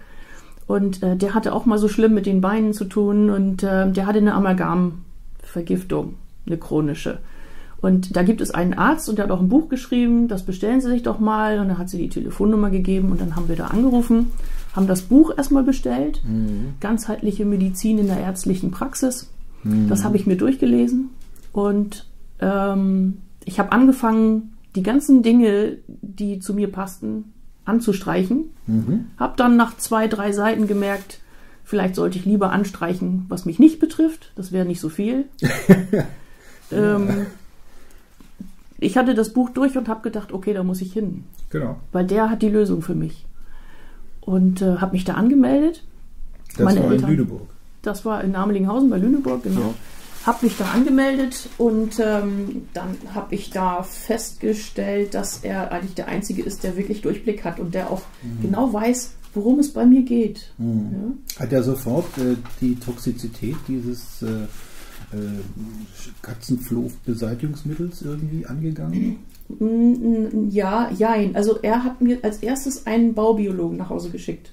Und äh, der hatte auch mal so schlimm mit den Beinen zu tun und äh, der hatte eine Amalgamvergiftung, eine chronische. Und da gibt es einen Arzt und der hat auch ein Buch geschrieben, das bestellen Sie sich doch mal. Und dann hat sie die Telefonnummer gegeben und dann haben wir da angerufen, haben das Buch erstmal bestellt, mhm. Ganzheitliche Medizin in der ärztlichen Praxis. Mhm. Das habe ich mir durchgelesen und ähm, ich habe angefangen, die ganzen Dinge, die zu mir passten, anzustreichen. Mhm. Habe dann nach zwei, drei Seiten gemerkt, vielleicht sollte ich lieber anstreichen, was mich nicht betrifft. Das wäre nicht so viel. ähm, ja. Ich hatte das Buch durch und habe gedacht, okay, da muss ich hin. Genau. Weil der hat die Lösung für mich. Und äh, habe mich da angemeldet. Das Meine war Eltern, in Lüneburg. Das war in Namelinghausen bei Lüneburg, genau. Ja. Habe mich da angemeldet und ähm, dann habe ich da festgestellt, dass er eigentlich der Einzige ist, der wirklich Durchblick hat und der auch mhm. genau weiß, worum es bei mir geht. Mhm. Ja? Hat er sofort äh, die Toxizität dieses äh, äh, Katzenfloh-Beseitigungsmittels irgendwie angegangen? Ja, jein. Also er hat mir als erstes einen Baubiologen nach Hause geschickt.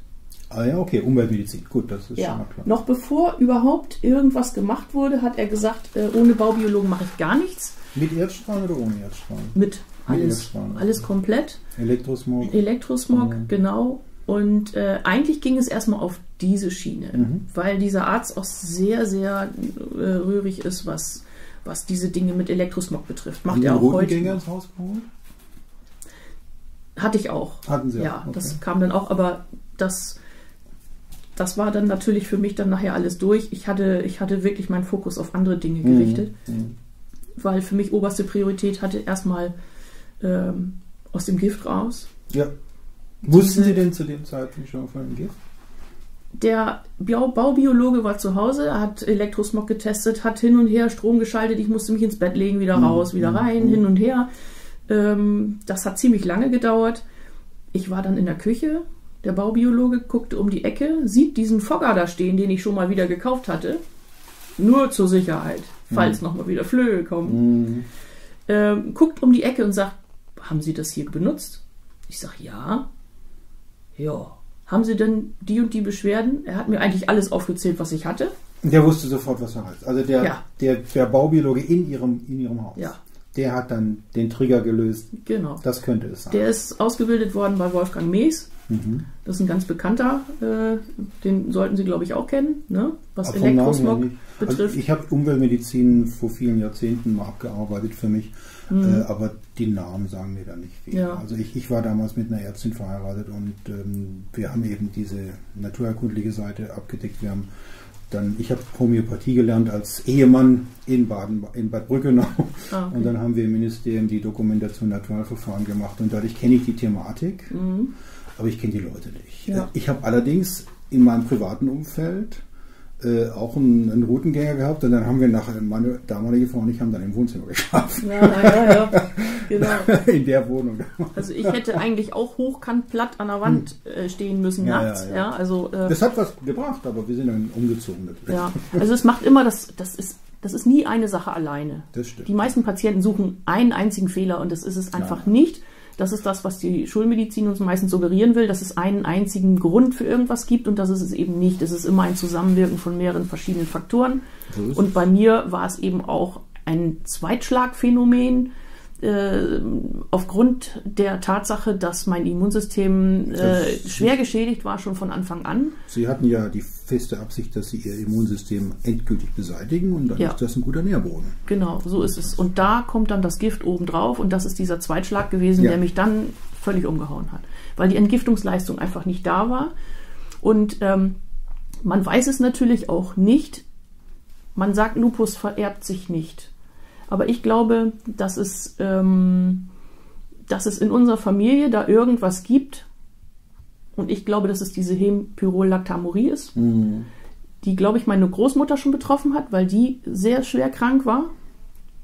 Ah ja, okay, Umweltmedizin, gut, das ist ja schon mal klar. Noch bevor überhaupt irgendwas gemacht wurde, hat er gesagt, äh, ohne Baubiologen mache ich gar nichts. Mit Erdstrahlen oder ohne Erdstrahlen? Mit, alles, Mit Erdstrahlen, alles also. komplett. Elektrosmog. Elektrosmog, mhm. genau. Und äh, eigentlich ging es erstmal auf diese Schiene, mhm. weil dieser Arzt auch sehr, sehr äh, rührig ist, was, was diese Dinge mit Elektrosmog betrifft. Macht er auch heute. Ins Haus geholt? Hatte ich auch. Hatten Sie auch? Ja, okay. Das kam dann auch, aber das... Das war dann natürlich für mich dann nachher alles durch. Ich hatte, ich hatte wirklich meinen Fokus auf andere Dinge gerichtet, mhm. weil für mich oberste Priorität hatte erstmal ähm, aus dem Gift raus. Ja. Wussten Sie denn zu dem Zeitpunkt schon von dem Gift? Der Baubiologe war zu Hause, er hat Elektrosmog getestet, hat hin und her Strom geschaltet. Ich musste mich ins Bett legen, wieder raus, mhm. wieder rein, mhm. hin und her. Ähm, das hat ziemlich lange gedauert. Ich war dann in der Küche. Der Baubiologe guckte um die Ecke, sieht diesen Fogger da stehen, den ich schon mal wieder gekauft hatte. Nur zur Sicherheit, falls mhm. nochmal wieder Flöhe kommen. Mhm. Ähm, guckt um die Ecke und sagt, haben Sie das hier benutzt? Ich sage, ja. Ja. Haben Sie denn die und die Beschwerden? Er hat mir eigentlich alles aufgezählt, was ich hatte. Der wusste sofort, was er hat. Also der, ja. der, der Baubiologe in ihrem, in ihrem Haus. Ja. Der hat dann den Trigger gelöst. Genau. Das könnte es sein. Der ist ausgebildet worden bei Wolfgang Mees. Mhm. Das ist ein ganz bekannter, äh, den sollten Sie, glaube ich, auch kennen, ne? Was Elektrosmog betrifft. Also ich habe Umweltmedizin vor vielen Jahrzehnten mal abgearbeitet für mich, mhm. äh, aber die Namen sagen mir da nicht viel. Ja. Also ich, ich war damals mit einer Ärztin verheiratet und ähm, wir haben eben diese naturerkundliche Seite abgedeckt. Wir haben Dann, ich habe Homöopathie gelernt als Ehemann in Baden, in Bad Brückenau. Ah, okay. Und dann haben wir im Ministerium die Dokumentation Naturheilverfahren gemacht. Und dadurch kenne ich die Thematik, mhm. aber ich kenne die Leute nicht. Ja. Ich habe allerdings in meinem privaten Umfeld äh, auch einen, einen Routengänger gehabt und dann haben wir nachher, meine damalige Frau und ich haben dann im Wohnzimmer geschlafen. Ja, ja, ja, genau. In der Wohnung. Also ich hätte eigentlich auch hochkant platt an der Wand äh, stehen müssen ja, nachts. Ja, ja. Ja, also, äh, das hat was gebracht, aber wir sind dann umgezogen. Natürlich. Ja, also es macht immer, das, das ist Das ist nie eine Sache alleine. Das stimmt. Die meisten Patienten suchen einen einzigen Fehler und das ist es einfach Nein. nicht. Das ist das, was die Schulmedizin uns meistens suggerieren will, dass es einen einzigen Grund für irgendwas gibt und das ist es eben nicht. Es ist immer ein Zusammenwirken von mehreren verschiedenen Faktoren. So und bei mir war es eben auch ein Zweitschlagphänomen äh, aufgrund der Tatsache, dass mein Immunsystem äh, schwer geschädigt war, schon von Anfang an. Sie hatten ja die feste Absicht, dass sie ihr Immunsystem endgültig beseitigen und dann ja. ist das ein guter Nährboden. Genau, so ist es. Und da kommt dann das Gift obendrauf und das ist dieser Zweitschlag gewesen, ja. der mich dann völlig umgehauen hat, weil die Entgiftungsleistung einfach nicht da war. Und ähm, man weiß es natürlich auch nicht, man sagt, Lupus vererbt sich nicht. Aber ich glaube, dass es, ähm, dass es in unserer Familie da irgendwas gibt. Und ich glaube, dass es diese Hemopyrolactamurie ist, mhm. die, glaube ich, meine Großmutter schon betroffen hat, weil die sehr schwer krank war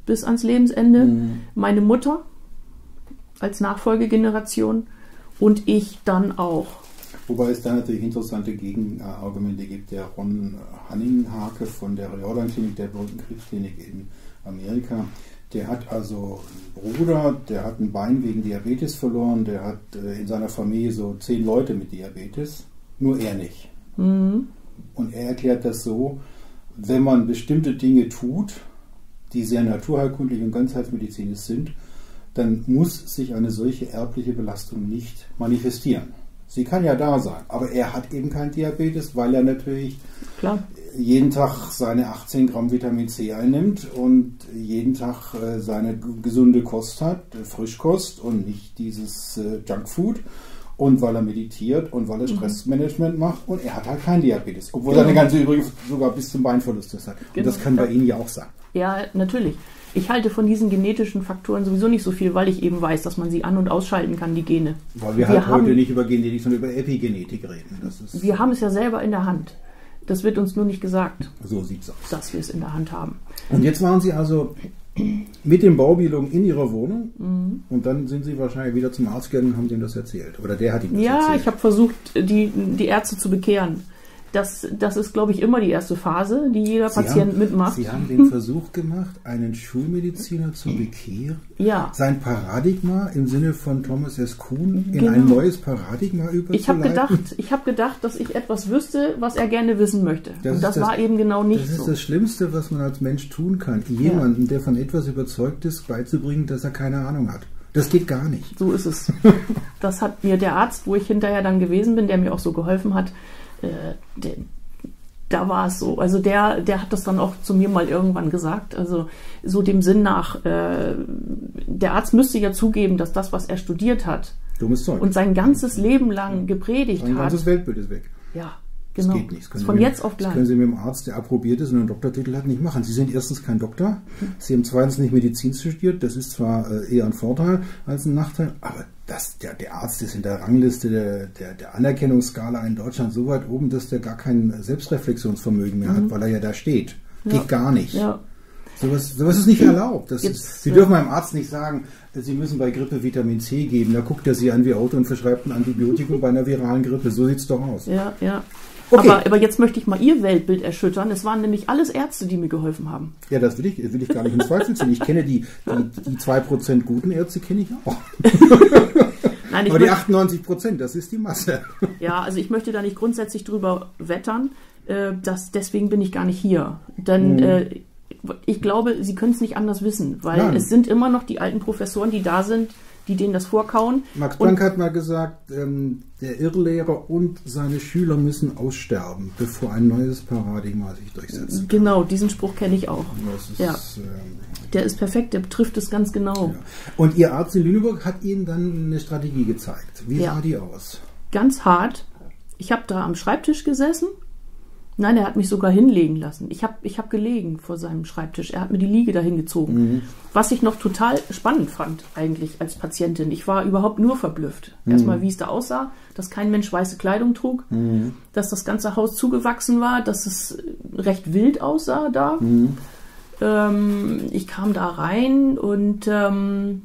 bis ans Lebensende. Mhm. Meine Mutter als Nachfolgegeneration und ich dann auch. Wobei es da natürlich interessante Gegenargumente gibt. Der Ron Hanninghake von der Jordan-Klinik, der berühmten Krebsklinik in Amerika, der hat also einen Bruder, der hat ein Bein wegen Diabetes verloren, der hat in seiner Familie so zehn Leute mit Diabetes, nur er nicht. Mhm. Und er erklärt das so, wenn man bestimmte Dinge tut, die sehr naturheilkundlich und ganzheitsmedizinisch sind, dann muss sich eine solche erbliche Belastung nicht manifestieren. Sie kann ja da sein, aber er hat eben keinen Diabetes, weil er natürlich Klar. jeden Tag seine achtzehn Gramm Vitamin C einnimmt und jeden Tag seine gesunde Kost hat, Frischkost und nicht dieses Junkfood und weil er meditiert und weil er Stressmanagement macht und er hat halt keinen Diabetes, obwohl genau. seine ganze übrige sogar bis zum Beinverlust ist. Und genau. das kann bei Ihnen ja auch sein. Ja, natürlich. Ich halte von diesen genetischen Faktoren sowieso nicht so viel, weil ich eben weiß, dass man sie an- und ausschalten kann, die Gene. Weil wir, wir halt haben, heute nicht über Genetik, sondern über Epigenetik reden. Das ist wir haben es ja selber in der Hand. Das wird uns nur nicht gesagt, so sieht's aus. Dass wir es in der Hand haben. Und jetzt waren Sie also mit den Baubildungen in Ihrer Wohnung mhm. und dann sind Sie wahrscheinlich wieder zum Arzt gegangen und haben dem das erzählt. Oder der hat Ihnen das ja, erzählt. Ja, ich habe versucht, die, die Ärzte zu bekehren. Das, das ist, glaube ich, immer die erste Phase, die jeder Sie Patient haben, mitmacht. Sie haben den Versuch gemacht, einen Schulmediziner zu bekehren, ja. sein Paradigma im Sinne von Thomas S. Kuhn in genau. ein neues Paradigma überzuleiten. Ich habe gedacht, ich hab gedacht, dass ich etwas wüsste, was er gerne wissen möchte. Das Und das, das war eben genau nicht so. Das ist so. Das Schlimmste, was man als Mensch tun kann, jemanden, ja. der von etwas überzeugt ist, beizubringen, dass er keine Ahnung hat. Das geht gar nicht. So ist es. Das hat mir der Arzt, wo ich hinterher dann gewesen bin, der mir auch so geholfen hat, da war es so. Also der, der hat das dann auch zu mir mal irgendwann gesagt. Also so dem Sinn nach, äh, der Arzt müsste ja zugeben, dass das, was er studiert hat dummes Zeug. Und sein ganzes Leben lang gepredigt hat. Sein ganzes Weltbild ist weg. Ja, genau. Das geht nicht. Das von jetzt auf gleich. Das können Sie mit dem Arzt, der approbiert ist und einen Doktortitel hat, nicht machen. Sie sind erstens kein Doktor, Sie haben zweitens nicht Medizin studiert. Das ist zwar eher ein Vorteil als ein Nachteil, aber Das, der, der Arzt ist in der Rangliste der, der, der Anerkennungsskala in Deutschland so weit oben, dass der gar kein Selbstreflexionsvermögen mehr mhm. hat, weil er ja da steht. Ja. Geht gar nicht. Ja. Sowas so ist nicht erlaubt. Das Jetzt, ist, Sie ja. dürfen einem Arzt nicht sagen, Sie müssen bei Grippe Vitamin C geben. Da guckt er Sie an wie Auto und verschreibt ein Antibiotikum bei einer viralen Grippe. So sieht es doch aus. Ja, ja. Okay. Aber, aber jetzt möchte ich mal Ihr Weltbild erschüttern. Es waren nämlich alles Ärzte, die mir geholfen haben. Ja, das will ich, will ich gar nicht in Zweifel ziehen. Ich kenne die, die, die zwei Prozent guten Ärzte, kenne ich auch. Nein, ich aber die achtundneunzig Prozent, das ist die Masse. Ja, also ich möchte da nicht grundsätzlich drüber wettern. Äh, dass, deswegen bin ich gar nicht hier. Denn hm. äh, ich glaube, Sie können es nicht anders wissen. Weil Nein. es sind immer noch die alten Professoren, die da sind, die denen das vorkauen. Max Planck hat mal gesagt, ähm, der Irrlehrer und seine Schüler müssen aussterben, bevor ein neues Paradigma sich durchsetzt. Genau, diesen Spruch kenne ich auch. Ist, ja. ähm, der ist perfekt, der trifft es ganz genau. Ja. Und Ihr Arzt in Lüneburg hat Ihnen dann eine Strategie gezeigt. Wie ja. sah die aus? Ganz hart. Ich habe da am Schreibtisch gesessen Nein, er hat mich sogar hinlegen lassen. Ich habe ich hab gelegen vor seinem Schreibtisch. Er hat mir die Liege dahin gezogen. Mhm. Was ich noch total spannend fand eigentlich als Patientin. Ich war überhaupt nur verblüfft. Mhm. Erstmal, wie es da aussah, dass kein Mensch weiße Kleidung trug, mhm. dass das ganze Haus zugewachsen war, dass es recht wild aussah da. Mhm. Ähm, ich kam da rein und ähm,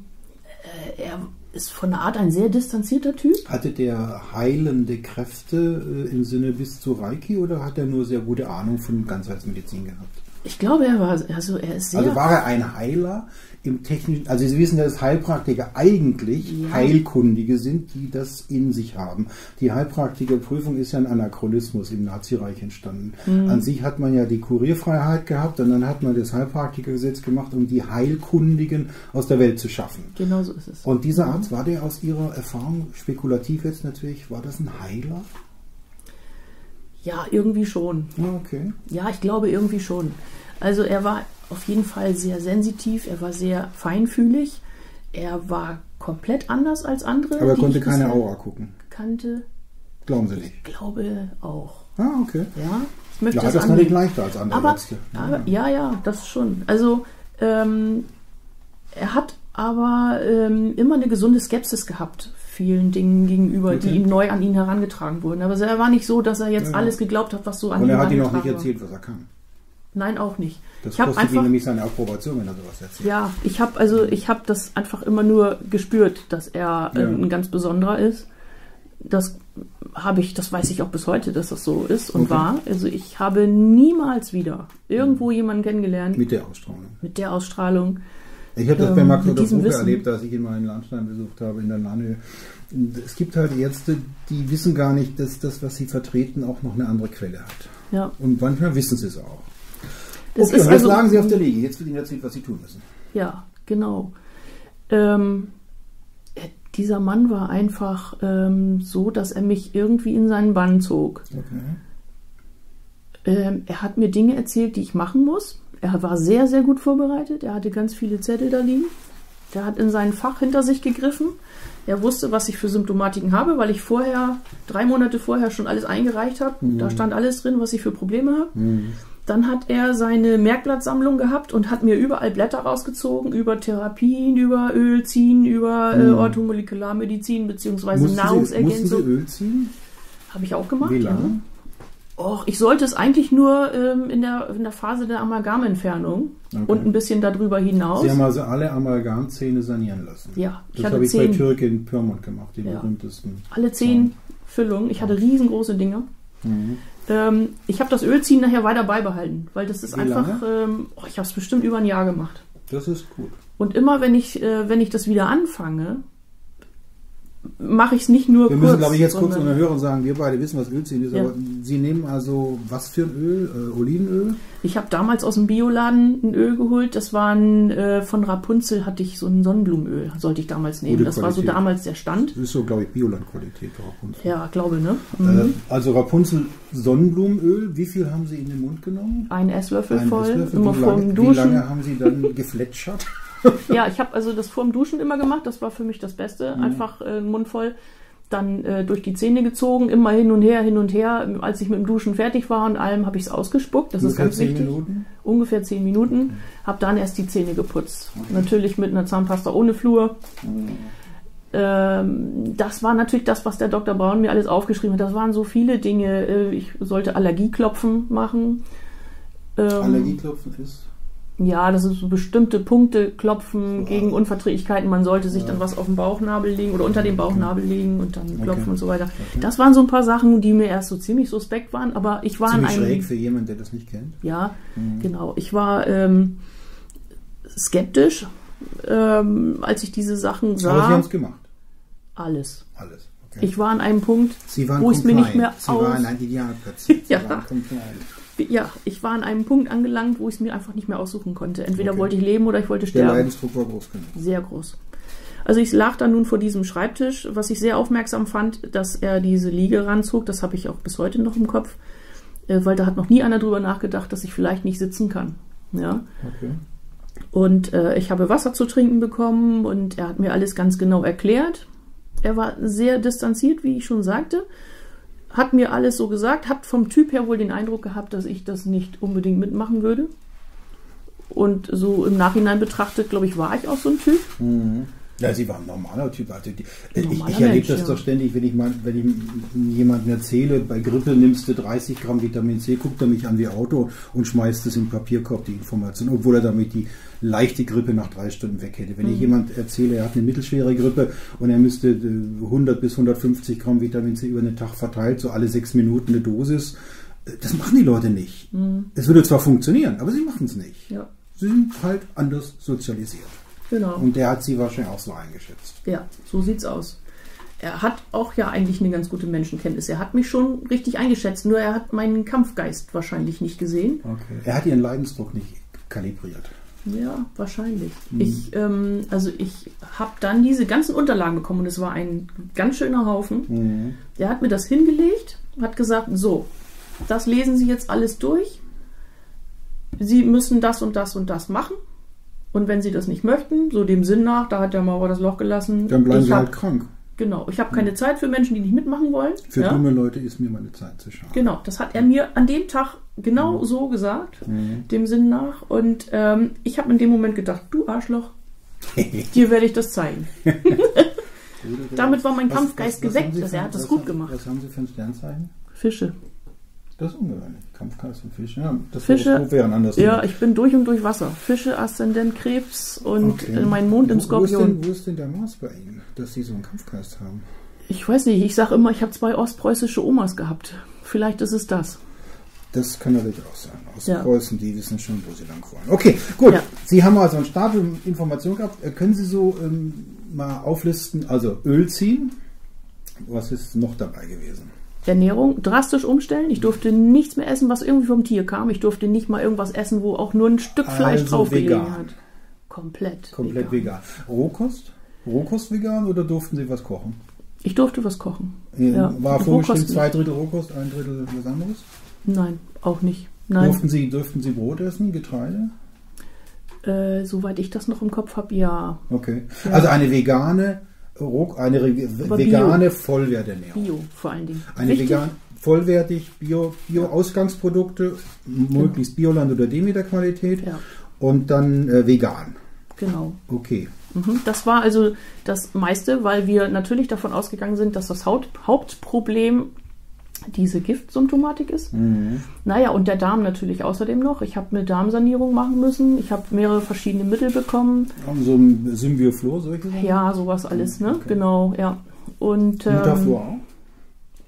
er ist von der Art ein sehr distanzierter Typ. Hatte der heilende Kräfte äh, im Sinne bis zu Reiki oder hat er nur sehr gute Ahnung von Ganzheitsmedizin gehabt? Ich glaube, er war, also er ist sehr... Also war er ein Heiler im technischen... Also Sie wissen, dass Heilpraktiker eigentlich ja. Heilkundige sind, die das in sich haben. Die Heilpraktikerprüfung ist ja ein Anachronismus im Nazireich entstanden. Mhm. An sich hat man ja die Kurierfreiheit gehabt und dann hat man das Heilpraktikergesetz gemacht, um die Heilkundigen aus der Welt zu schaffen. Genau so ist es. Und dieser Arzt, mhm. war der aus Ihrer Erfahrung, spekulativ jetzt natürlich, war das ein Heiler? Ja, irgendwie schon. Okay. Ja, ich glaube irgendwie schon. Also er war auf jeden Fall sehr sensitiv, er war sehr feinfühlig, er war komplett anders als andere. Aber er konnte keine Aura gucken. Kannte. Glauben Sie nicht? Ich glaube auch. Ah, okay. Ja, ich möchte ja, das ist noch nicht leichter als andere Ärzte. Aber, ja, ja, das schon. Also ähm, er hat aber ähm, immer eine gesunde Skepsis gehabt. Vielen Dingen gegenüber, okay. die ihm neu an ihn herangetragen wurden. Aber er war nicht so, dass er jetzt ja. alles geglaubt hat, was so an ihm herangetragen wurde. Und er hat ihm auch nicht erzählt, was er kann. Nein, auch nicht. Das kostet ihm nämlich seine Approbation, wenn er sowas erzählt. Ja, ich habe also, ich hab das einfach immer nur gespürt, dass er ja. ein ganz besonderer ist. Das habe ich, das weiß ich auch bis heute, dass das so ist und okay. war. Also ich habe niemals wieder irgendwo jemanden kennengelernt. Mit der Ausstrahlung. Mit der Ausstrahlung. Ich habe das ähm, bei Max oder Buch erlebt, als ich ihn mal in Lahnstein besucht habe, in der Lahnhöhe. Es gibt halt Ärzte, die wissen gar nicht, dass das, was sie vertreten, auch noch eine andere Quelle hat. Ja. Und manchmal wissen sie es auch. Das okay, ist und jetzt also, lagen sie auf der Liege. Jetzt wird ihnen erzählt, was sie tun müssen. Ja, genau. Ähm, dieser Mann war einfach ähm, so, dass er mich irgendwie in seinen Bann zog. Okay. Ähm, er hat mir Dinge erzählt, die ich machen muss. Er war sehr, sehr gut vorbereitet. Er hatte ganz viele Zettel da liegen. Der hat in sein Fach hinter sich gegriffen. Er wusste, was ich für Symptomatiken habe, weil ich vorher, drei Monate vorher schon alles eingereicht habe. Mhm. Da stand alles drin, was ich für Probleme habe. Mhm. Dann hat er seine Merkblattsammlung gehabt und hat mir überall Blätter rausgezogen, über Therapien, über Öl ziehen, über mhm. äh, Orthomolekularmedizin bzw. Nahrungsergänzung. Mussten Sie Öl ziehen? Habe ich auch gemacht. Wie lange? Ja. Och, ich sollte es eigentlich nur ähm, in, der, in der Phase der Amalgamentfernung okay. und ein bisschen darüber hinaus. Sie haben also alle Amalgamzähne sanieren lassen. Ja, ich das habe ich zehn, bei Türke in Pyrmont gemacht, die ja. berühmtesten. Alle zehn ja. Füllungen. Ich hatte riesengroße Dinge. Mhm. Ähm, ich habe das Ölziehen nachher weiter beibehalten, weil das ist Wie einfach. Ähm, oh, ich habe es bestimmt über ein Jahr gemacht. Das ist gut. Und immer wenn ich, äh, wenn ich das wieder anfange, mache ich es nicht nur wir kurz. Wir müssen, glaube ich, jetzt kurz noch hören und sagen, wir beide wissen, was Ölziehen ist, ja. aber Sie nehmen also was für ein Öl? Äh, Olivenöl? Ich habe damals aus dem Bioladen ein Öl geholt, das war ein, äh, von Rapunzel hatte ich so ein Sonnenblumenöl, sollte ich damals nehmen. Gute das Qualität. War so damals der Stand. Das ist so, glaube ich, Biolandqualität Rapunzel. Ja, glaube, ne? Mhm. Äh, also Rapunzel Sonnenblumenöl, wie viel haben Sie in den Mund genommen? Ein Esslöffel ein voll, Esslöffel. Immer vor dem Duschen. Wie lange haben Sie dann gefletschert? Ja, ich habe also das vorm Duschen immer gemacht, das war für mich das Beste, mhm. einfach äh, mundvoll, dann äh, durch die Zähne gezogen, immer hin und her, hin und her. Als ich mit dem Duschen fertig war und allem, habe ich es ausgespuckt, das ungefähr ist ganz wichtig. Minuten? Ungefähr zehn Minuten, mhm. habe dann erst die Zähne geputzt, okay. natürlich mit einer Zahnpasta ohne Flur. Mhm. Ähm, das war natürlich das, was der Doktor Braun mir alles aufgeschrieben hat, das waren so viele Dinge, ich sollte Allergieklopfen machen. Ähm, Allergieklopfen ist... Ja, das sind so bestimmte Punkte, klopfen so, gegen Unverträglichkeiten. Man sollte sich ja. dann was auf den Bauchnabel legen oder unter den Bauchnabel legen und dann klopfen okay. und so weiter. Okay. Das waren so ein paar Sachen, die mir erst so ziemlich suspekt waren, aber ich war... Ziemlich in einem, schräg für jemanden, der das nicht kennt. Ja, mhm. genau. Ich war ähm, skeptisch, ähm, als ich diese Sachen sah. Aber Sie haben es gemacht? Alles. Alles. Okay. Ich war an einem Punkt, Sie waren wo es mir nicht mehr Sie aus... Waren ein Sie ja. waren Ja, ich war an einem Punkt angelangt, wo ich es mir einfach nicht mehr aussuchen konnte. Entweder okay. wollte ich leben oder ich wollte sterben. Der Leidensdruck war groß genug. Sehr groß. Also ich lag dann nun vor diesem Schreibtisch, was ich sehr aufmerksam fand, dass er diese Liege ranzog. Das habe ich auch bis heute noch im Kopf, weil da hat noch nie einer drüber nachgedacht, dass ich vielleicht nicht sitzen kann. Ja. Okay. Und äh, ich habe Wasser zu trinken bekommen und er hat mir alles ganz genau erklärt. Er war sehr distanziert, wie ich schon sagte. hat mir alles so gesagt, habt vom Typ her wohl den Eindruck gehabt, dass ich das nicht unbedingt mitmachen würde. Und so im Nachhinein betrachtet, glaube ich, war ich auch so ein Typ. Mhm. Ja, sie war ein normaler Typ. Also die, ein normaler ich ich erlebe das ja. doch ständig, wenn ich, mein, wenn ich jemandem erzähle, bei Grippe nimmst du dreißig Gramm Vitamin C, guckt er mich an wie Auto und schmeißt es in den Papierkorb, die Information, obwohl er damit die leichte Grippe nach drei Stunden weg hätte. Wenn mhm. ich jemand erzähle, er hat eine mittelschwere Grippe und er müsste hundert bis hundertfünfzig Gramm Vitamin C über den Tag verteilt, so alle sechs Minuten eine Dosis, das machen die Leute nicht. Mhm. Es würde zwar funktionieren, aber sie machen es nicht. Ja. Sie sind halt anders sozialisiert. Genau. Und der hat sie wahrscheinlich auch so eingeschätzt. Ja, so sieht's aus. Er hat auch ja eigentlich eine ganz gute Menschenkenntnis. Er hat mich schon richtig eingeschätzt, nur er hat meinen Kampfgeist wahrscheinlich nicht gesehen. Okay. Er hat ihren Leidensdruck nicht kalibriert. Ja, wahrscheinlich. Mhm. Ich, ähm, also ich habe dann diese ganzen Unterlagen bekommen und es war ein ganz schöner Haufen. Mhm. Der hat mir das hingelegt, hat gesagt, so, das lesen Sie jetzt alles durch. Sie müssen das und das und das machen. Und wenn Sie das nicht möchten, so dem Sinn nach, da hat der Maurer das Loch gelassen. Dann bleiben Sie halt krank. Genau. Ich habe keine Zeit für Menschen, die nicht mitmachen wollen. Für ja. dumme Leute ist mir meine Zeit zu schade. Genau. Das hat er mir an dem Tag genau mhm. so gesagt, mhm. dem Sinn nach. Und ähm, ich habe in dem Moment gedacht, du Arschloch, dir werde ich das zeigen. Damit war mein was, Kampfgeist was, was geweckt. Für, er hat das gut haben, gemacht. Was haben Sie für ein Sternzeichen? Fische. Das ist ungewöhnlich. Kampfgeist und Fische. Ja, das Fische wären anders. Ja, ich bin durch und durch Wasser. Fische, Aszendent, Krebs und okay. mein Mond im Skorpion. Wo ist, denn, wo ist denn der Mars bei Ihnen, dass Sie so einen Kampfgeist haben? Ich weiß nicht. Ich sage immer, ich habe zwei ostpreußische Omas gehabt. Vielleicht ist es das. Das kann natürlich auch sein. Aus ja. Preußen, die wissen schon, wo sie lang wollen. Okay, gut. Ja. Sie haben also einen Stapel Informationen gehabt. Können Sie so ähm, mal auflisten? Also Öl ziehen. Was ist noch dabei gewesen? Ernährung drastisch umstellen. Ich durfte nichts mehr essen, was irgendwie vom Tier kam. Ich durfte nicht mal irgendwas essen, wo auch nur ein Stück Fleisch also drauf gelegen hat. Komplett. Komplett vegan. vegan. Rohkost? Rohkost vegan oder durften Sie was kochen? Ich durfte was kochen. Ja. War vorgeschrieben zwei Drittel Rohkost, ein Drittel was anderes? Nein, auch nicht. Nein. Durften Sie, durften Sie Brot essen, Getreide? Äh, soweit ich das noch im Kopf habe, ja. Okay. Ja. Also eine vegane... Eine Aber vegane Bio. Vollwerternährung. Bio vor allen Dingen. Eine Richtig? vegan, vollwertig, Bio-Ausgangsprodukte, Bio genau. möglichst Bioland oder Demeter-Qualität ja. und dann äh, vegan. Genau. Okay. Mhm. Das war also das meiste, weil wir natürlich davon ausgegangen sind, dass das Haut Hauptproblem diese Giftsymptomatik ist. Mhm. Naja, und der Darm natürlich außerdem noch. Ich habe eine Darmsanierung machen müssen. Ich habe mehrere verschiedene Mittel bekommen. Haben so ein Symbioflor, solche Sachen? Ja, sowas alles, ne? Okay. Genau, ja. Und ähm, Mutaflor auch?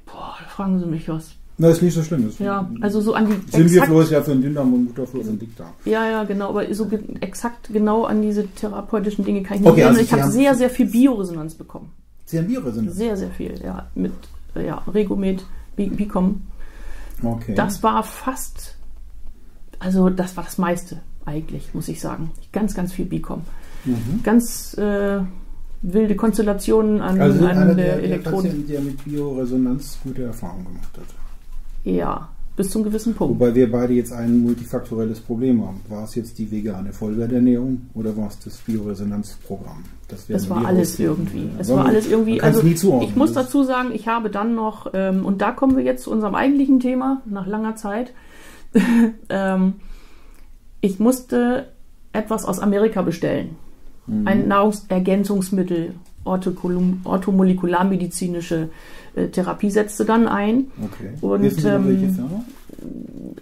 Boah, da fragen Sie mich was. Na, ist nicht so schlimm. Ist ja, also so an die... Symbioflor ist ja für den Dünndarm und Mutaflor für den Dickdarm. Ja, ja, genau. Aber so ge exakt genau an diese therapeutischen Dinge kann ich nicht okay, erinnern. Also ich habe sehr, sehr viel Bioresonanz bekommen. Sie haben Bioresonanz? Sehr, sehr viel, ja. Mit ja, Regomet... Wie kommen? Okay. Das war fast, also das war das meiste eigentlich, muss ich sagen. Ganz, ganz viel Bicom. Mhm. Ganz äh, wilde Konstellationen an, also an einer der, der Elektroden. Also der mit Bioresonanz gute Erfahrungen gemacht hat. Ja, bis zum gewissen Punkt. Wobei wir beide jetzt ein multifaktorelles Problem haben. War es jetzt die vegane Vollwerternährung oder war es das Bioresonanzprogramm? Das, das war alles irgendwie. Es war alles irgendwie. Also ich muss dazu sagen, ich habe dann noch, ähm, und da kommen wir jetzt zu unserem eigentlichen Thema, nach langer Zeit. ähm, ich musste etwas aus Amerika bestellen. Mhm. Ein Nahrungsergänzungsmittel, orthomolekularmedizinische äh, Therapie setzte dann ein. Okay. Und ähm,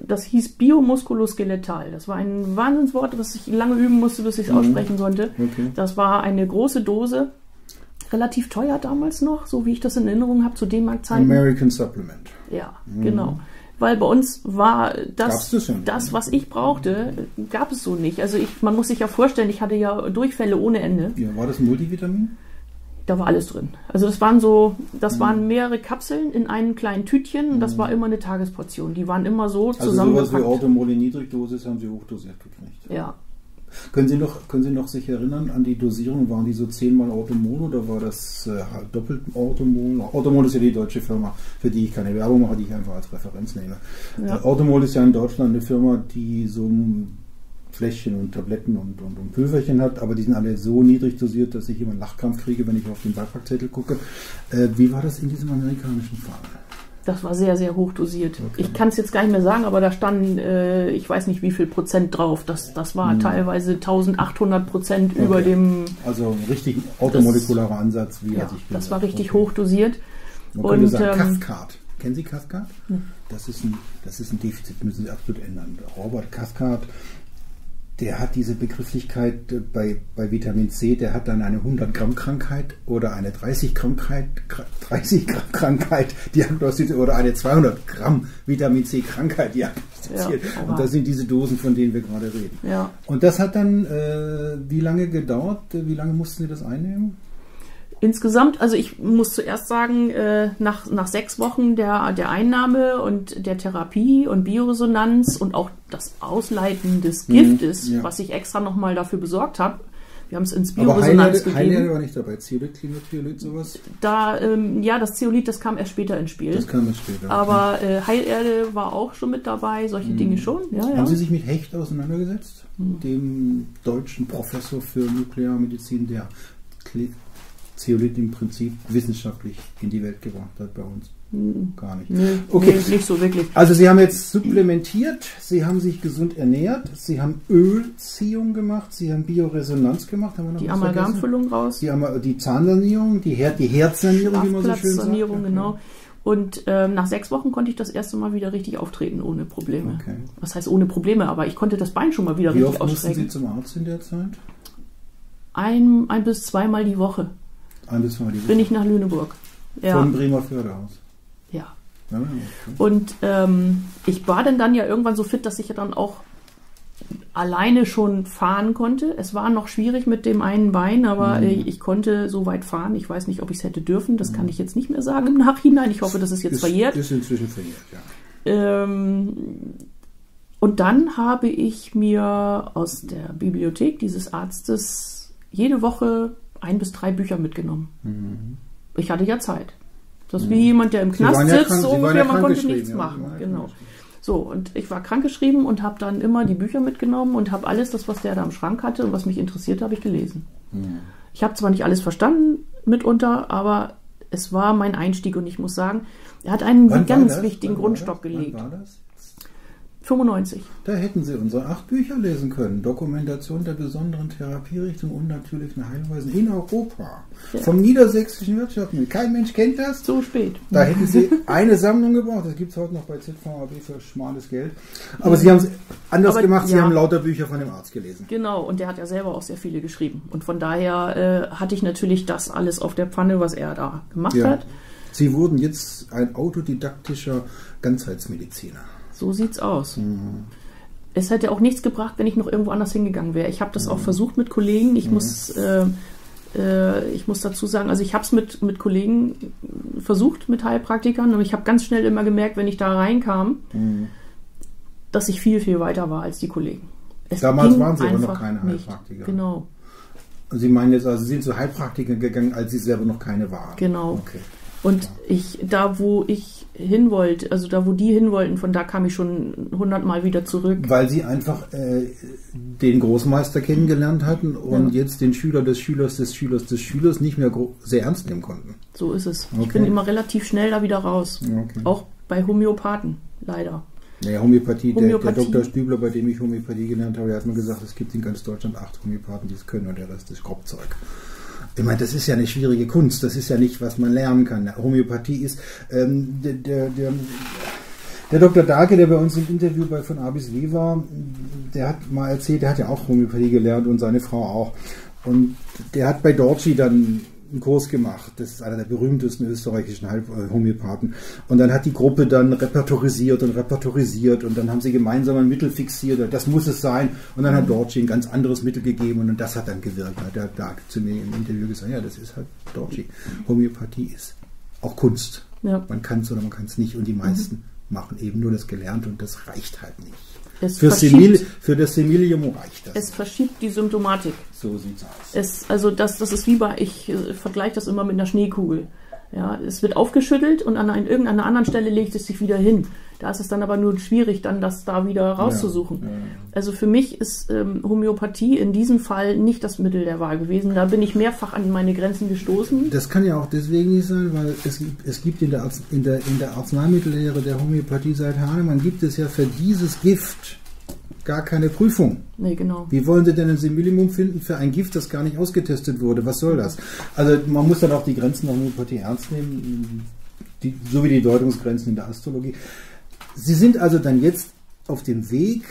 das hieß Biomuskuloskeletal. Das war ein Wahnsinnswort, was ich lange üben musste, bis ich es aussprechen sollte. Okay. Das war eine große Dose, relativ teuer damals noch, so wie ich das in Erinnerung habe, zu D-Mark-Zeiten. American Supplement. Ja, mhm. genau. Weil bei uns war das, das, das, was ich brauchte, gab es so nicht. Also ich, man muss sich ja vorstellen, ich hatte ja Durchfälle ohne Ende. Ja, war das ein Multivitamin? Da war alles drin. Also das waren so, das mhm. waren mehrere Kapseln in einem kleinen Tütchen. Und das war immer eine Tagesportion. Die waren immer so also zusammengepackt. Also sowas wie Orthomole-Niedrigdosis haben Sie hochdosiert gekriegt. Ja. Können Sie noch, können Sie noch sich erinnern an die Dosierung? Waren die so zehnmal Orthomol oder war das äh, doppelt Orthomol? Orthomol ist ja die deutsche Firma, für die ich keine Werbung mache, die ich einfach als Referenz nehme. Ja. Äh, Orthomol ist ja in Deutschland eine Firma, die so Fläschchen und Tabletten und, und, und Pülverchen hat, aber die sind alle so niedrig dosiert, dass ich immer einen Lachkrampf kriege, wenn ich auf den Beipackzettel gucke. Äh, wie war das in diesem amerikanischen Fall? Das war sehr, sehr hoch dosiert. Okay. Ich kann es jetzt gar nicht mehr sagen, aber da standen, äh, ich weiß nicht wie viel Prozent drauf. Das, das war mhm. teilweise eintausendachthundert Prozent okay. über dem... Also ein richtig automolekularer Ansatz, wie ja, er sich bildet. Das war richtig okay. hoch dosiert. Man könnte sagen, ähm, Kaskad. Kennen Sie Kaskad? Mhm. Das ist ein, das ist ein Defizit, müssen Sie absolut ändern. Robert Kaskad, der hat diese Begrifflichkeit bei, bei Vitamin C, der hat dann eine hundert Gramm Krankheit oder eine dreißig Gramm Krankheit diagnostiziert oder eine zweihundert Gramm Vitamin C Krankheit diagnostiziert. Ja, und das sind diese Dosen, von denen wir gerade reden. Ja. Und das hat dann, äh, wie lange gedauert? Wie lange mussten Sie das einnehmen? Insgesamt, also ich muss zuerst sagen, äh, nach, nach sechs Wochen der, der Einnahme und der Therapie und Bioresonanz und auch das Ausleiten des Giftes, mhm, ja. was ich extra nochmal dafür besorgt habe, wir haben es ins Bioresonanz gegeben. Aber Heinlein war nicht dabei, Zeolit, Klimazeolit, sowas? Da, ähm, ja, das Zeolit, das kam erst später ins Spiel. Das kam erst später. Aber äh, Heilerde war auch schon mit dabei, solche mhm. Dinge schon. Ja, haben ja. Sie sich mit Hecht auseinandergesetzt? Mhm. Dem deutschen Professor für Nuklearmedizin, der Kli Zeolit im Prinzip wissenschaftlich in die Welt gebracht hat bei uns. Gar nicht. Nee, okay. Nee, nicht so wirklich. Also Sie haben jetzt supplementiert, Sie haben sich gesund ernährt, Sie haben Ölziehung gemacht, Sie haben Bioresonanz gemacht. Haben wir noch die Amalgamfüllung raus. Die, die Zahnsanierung, die, Her die Herzsanierung, wie man so schön sagt. Sanierung, genau. Und ähm, nach sechs Wochen konnte ich das erste Mal wieder richtig auftreten, ohne Probleme. Okay. Was heißt ohne Probleme? Aber ich konnte das Bein schon mal wieder wie richtig ausstrecken. Wie oft mussten Sie zum Arzt in der Zeit? Ein, ein bis zweimal die Woche. Bin ich nach Lüneburg. Ja. Von Bremerförde aus. Ja. ja okay. Und ähm, ich war denn dann ja irgendwann so fit, dass ich ja dann auch alleine schon fahren konnte. Es war noch schwierig mit dem einen Bein, aber mhm. ich, ich konnte so weit fahren. Ich weiß nicht, ob ich es hätte dürfen. Das mhm. kann ich jetzt nicht mehr sagen im Nachhinein. Ich hoffe, das ist jetzt ist, verjährt. Ist inzwischen verjährt, ja. Ähm, und dann habe ich mir aus der Bibliothek dieses Arztes jede Woche ein bis drei Bücher mitgenommen. Mhm. Ich hatte ja Zeit. Das ist mhm. wie jemand, der im Knast sitzt, so ungefähr, man konnte nichts machen. Ja, genau. So, und ich war krankgeschrieben und habe dann immer die Bücher mitgenommen und habe alles, das, was der da im Schrank hatte und was mich interessiert, habe ich gelesen. Mhm. Ich habe zwar nicht alles verstanden mitunter, aber es war mein Einstieg und ich muss sagen, er hat einen Wann ganz wichtigen Wann Grundstock gelegt. Wann war das? fünfundneunzig. Da hätten Sie unsere acht Bücher lesen können. Dokumentation der besonderen Therapierichtung und natürlichen Heilweisen in Europa. Ja. Vom niedersächsischen Wirtschaften. Kein Mensch kennt das. So spät. Da hätten Sie eine Sammlung gebraucht. Das gibt es heute noch bei Z V A B für schmales Geld. Aber Sie haben es anders Aber, gemacht. Sie ja. haben lauter Bücher von dem Arzt gelesen. Genau. Und der hat ja selber auch sehr viele geschrieben. Und von daher äh, hatte ich natürlich das alles auf der Pfanne, was er da gemacht ja. hat. Sie wurden jetzt ein autodidaktischer Ganzheitsmediziner. So sieht's aus. Mhm. Es hätte auch nichts gebracht, wenn ich noch irgendwo anders hingegangen wäre. Ich habe das mhm. auch versucht mit Kollegen. Ich, mhm. muss, äh, äh, ich muss dazu sagen, also ich habe es mit, mit Kollegen versucht, mit Heilpraktikern. Und ich habe ganz schnell immer gemerkt, wenn ich da reinkam, mhm. dass ich viel, viel weiter war als die Kollegen. Es Damals waren Sie aber noch keine Heilpraktiker. Nicht. Genau. Sie meinen jetzt, also Sie sind zu Heilpraktikern gegangen, als Sie selber noch keine waren. Genau. Okay. Und ich, da wo ich hin wollte, also da wo die hin wollten, von da kam ich schon hundertmal wieder zurück. Weil Sie einfach äh, den Großmeister kennengelernt hatten und ja. jetzt den Schüler des Schülers des Schülers des Schülers nicht mehr sehr ernst nehmen konnten. So ist es. Okay. Ich bin immer relativ schnell da wieder raus. Okay. Auch bei Homöopathen, leider. Naja, Homöopathie, Homöopathie. Der, der Doktor Stübler, bei dem ich Homöopathie gelernt habe, der hat mir gesagt, es gibt in ganz Deutschland acht Homöopathen, die es können und der Rest ist Grobzeug. Ich meine, das ist ja eine schwierige Kunst, das ist ja nicht, was man lernen kann. Homöopathie ist, ähm, der, der, der, der Doktor Dahlke, der bei uns im Interview bei von A bis W war, der hat mal erzählt, der hat ja auch Homöopathie gelernt und seine Frau auch. Und der hat bei Dorci dann einen Kurs gemacht, das ist einer der berühmtesten österreichischen Homöopathen. Und dann hat die Gruppe dann repertorisiert und repertorisiert und dann haben sie gemeinsam ein Mittel fixiert, das muss es sein. Und dann hat Dorci ein ganz anderes Mittel gegeben und das hat dann gewirkt. Der hat da zu mir im Interview gesagt, ja, das ist halt Dorci. Homöopathie ist auch Kunst. Ja. Man kann es oder man kann es nicht und die meisten mhm. machen eben nur das Gelernte und das reicht halt nicht. Für, Simil, für das Similium reicht das. Es verschiebt die Symptomatik. So sieht's aus. Es, also das, das ist wie bei, ich vergleiche das immer mit einer Schneekugel. Ja, es wird aufgeschüttelt und an ein, irgendeiner anderen Stelle legt es sich wieder hin. Da ist es dann aber nur schwierig, dann das da wieder rauszusuchen. Ja, ja. Also für mich ist ähm, Homöopathie in diesem Fall nicht das Mittel der Wahl gewesen. Da bin ich mehrfach an meine Grenzen gestoßen. Das kann ja auch deswegen nicht sein, weil es, es gibt in der, in, der, in der Arzneimittellehre der Homöopathie seit Hahnemann gibt es ja für dieses Gift gar keine Prüfung. Nee, genau. Wie wollen Sie denn ein Simillimum finden für ein Gift, das gar nicht ausgetestet wurde? Was soll das? Also man muss dann auch die Grenzen der Homöopathie ernst nehmen, die, so wie die Deutungsgrenzen in der Astrologie. Sie sind also dann jetzt auf dem Weg,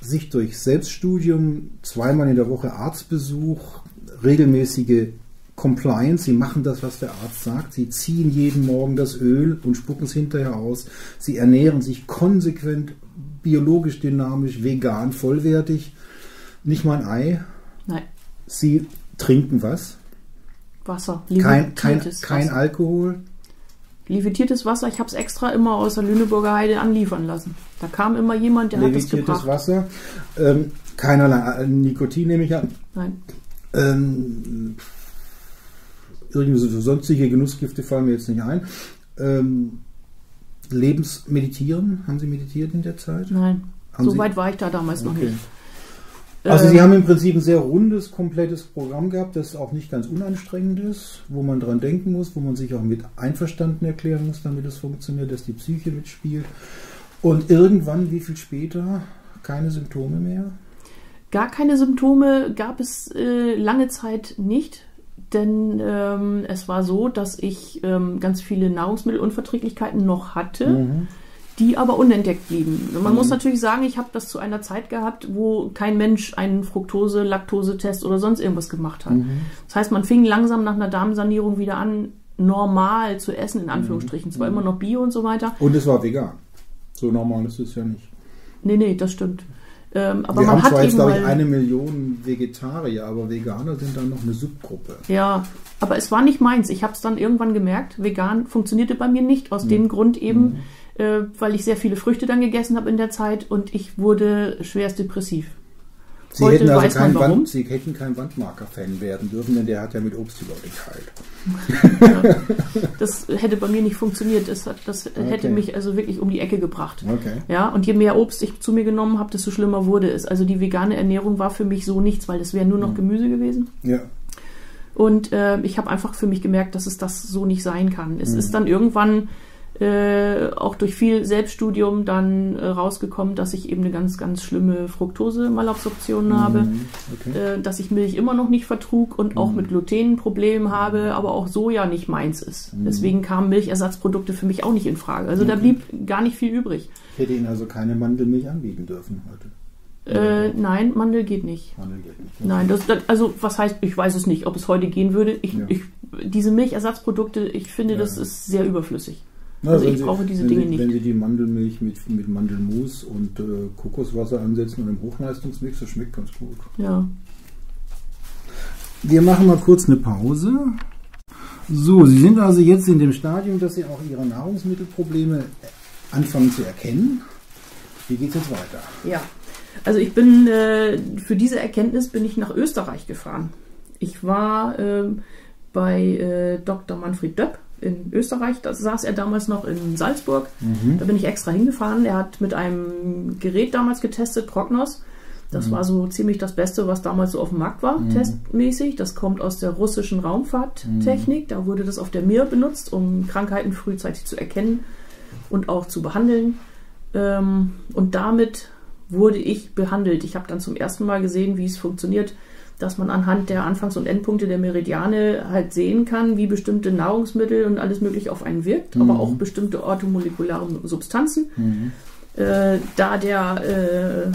sich durch Selbststudium, zweimal in der Woche Arztbesuch, regelmäßige Compliance, Sie machen das, was der Arzt sagt, Sie ziehen jeden Morgen das Öl und spucken es hinterher aus, Sie ernähren sich konsequent, biologisch, dynamisch, vegan, vollwertig, nicht mal ein Ei. Nein. Sie trinken was? Wasser. Kein, kein, kein Wasser. Alkohol? Levitiertes Wasser, ich habe es extra immer aus der Lüneburger Heide anliefern lassen. Da kam immer jemand, der hat es gebracht. Levitiertes Wasser, ähm, keinerlei Nikotin nehme ich an. Nein. Ähm, irgendwie sonstige Genussgifte fallen mir jetzt nicht ein. Ähm, Lebensmeditieren? Haben Sie meditiert in der Zeit? Nein, haben so Sie? Weit war ich da damals okay. noch nicht. Also Sie haben im Prinzip ein sehr rundes, komplettes Programm gehabt, das auch nicht ganz unanstrengend ist, wo man dran denken muss, wo man sich auch mit einverstanden erklären muss, damit es funktioniert, dass die Psyche mitspielt. Und irgendwann, wie viel später, keine Symptome mehr? Gar keine Symptome gab es äh, lange Zeit nicht, denn ähm, es war so, dass ich ähm, ganz viele Nahrungsmittelunverträglichkeiten noch hatte. Mhm. Die aber unentdeckt blieben. Man mhm. muss natürlich sagen, ich habe das zu einer Zeit gehabt, wo kein Mensch einen Fructose-, Laktose-Test oder sonst irgendwas gemacht hat. Mhm. Das heißt, man fing langsam nach einer Darmsanierung wieder an, normal zu essen, in Anführungsstrichen. Mhm. Es war immer noch Bio und so weiter. Und es war vegan. So normal ist es ja nicht. Nee, nee, das stimmt. Ähm, aber wir haben zwar jetzt, glaube ich, eine Million Vegetarier, aber Veganer sind dann noch eine Subgruppe. Ja, aber es war nicht meins. Ich habe es dann irgendwann gemerkt, vegan funktionierte bei mir nicht. Aus mhm. dem Grund eben, mhm. äh, weil ich sehr viele Früchte dann gegessen habe in der Zeit und ich wurde schwerst depressiv. Sie Heute hätten also weiß kein man warum. Wand, Sie hätten kein Wandmarker-Fan werden dürfen, denn der hat ja mit Obst die Leute kalt. Ja, das hätte bei mir nicht funktioniert. Das, hat, das okay. hätte mich also wirklich um die Ecke gebracht. Okay. Ja, und je mehr Obst ich zu mir genommen habe, desto schlimmer wurde es. Also die vegane Ernährung war für mich so nichts, weil das wäre nur noch mhm. Gemüse gewesen. Ja. Und äh, ich habe einfach für mich gemerkt, dass es das so nicht sein kann. Es mhm. ist dann irgendwann Äh, auch durch viel Selbststudium dann äh, rausgekommen, dass ich eben eine ganz, ganz schlimme Fructose-Malabsorption mhm. habe, okay. äh, dass ich Milch immer noch nicht vertrug und mhm. auch mit Gluten Probleme habe, aber auch Soja nicht meins ist. Mhm. Deswegen kamen Milchersatzprodukte für mich auch nicht in Frage. Also mhm. da blieb gar nicht viel übrig. Ich hätte Ihnen also keine Mandelmilch anbieten dürfen heute? Äh, nein, Mandel geht nicht. Mandel geht nicht. Nein, das, das, also was heißt, ich weiß es nicht, ob es heute gehen würde. Ich, ja. ich, diese Milchersatzprodukte, ich finde, ja. das ist sehr überflüssig. Na, also ich Sie, brauche diese Dinge Sie, nicht. Wenn Sie die Mandelmilch mit, mit Mandelmus und äh, Kokoswasser ansetzen und im Hochleistungsmix, das schmeckt ganz gut. Ja. Wir machen mal kurz eine Pause. So, Sie sind also jetzt in dem Stadium, dass Sie auch Ihre Nahrungsmittelprobleme anfangen zu erkennen. Wie geht es jetzt weiter? Ja, also ich bin, äh, für diese Erkenntnis bin ich nach Österreich gefahren. Ich war äh, bei äh, Doktor Manfred Döpp. In Österreich, da saß er damals noch in Salzburg, mhm. da bin ich extra hingefahren. Er hat mit einem Gerät damals getestet, Prognos. Das mhm. war so ziemlich das Beste, was damals so auf dem Markt war, mhm. testmäßig. Das kommt aus der russischen Raumfahrttechnik. Mhm. Da wurde das auf der Mir benutzt, um Krankheiten frühzeitig zu erkennen und auch zu behandeln. Und damit wurde ich behandelt. Ich habe dann zum ersten Mal gesehen, wie es funktioniert, dass man anhand der Anfangs- und Endpunkte der Meridiane halt sehen kann, wie bestimmte Nahrungsmittel und alles Mögliche auf einen wirkt, mhm. aber auch bestimmte orthomolekulare Substanzen. Mhm. Äh, da der äh,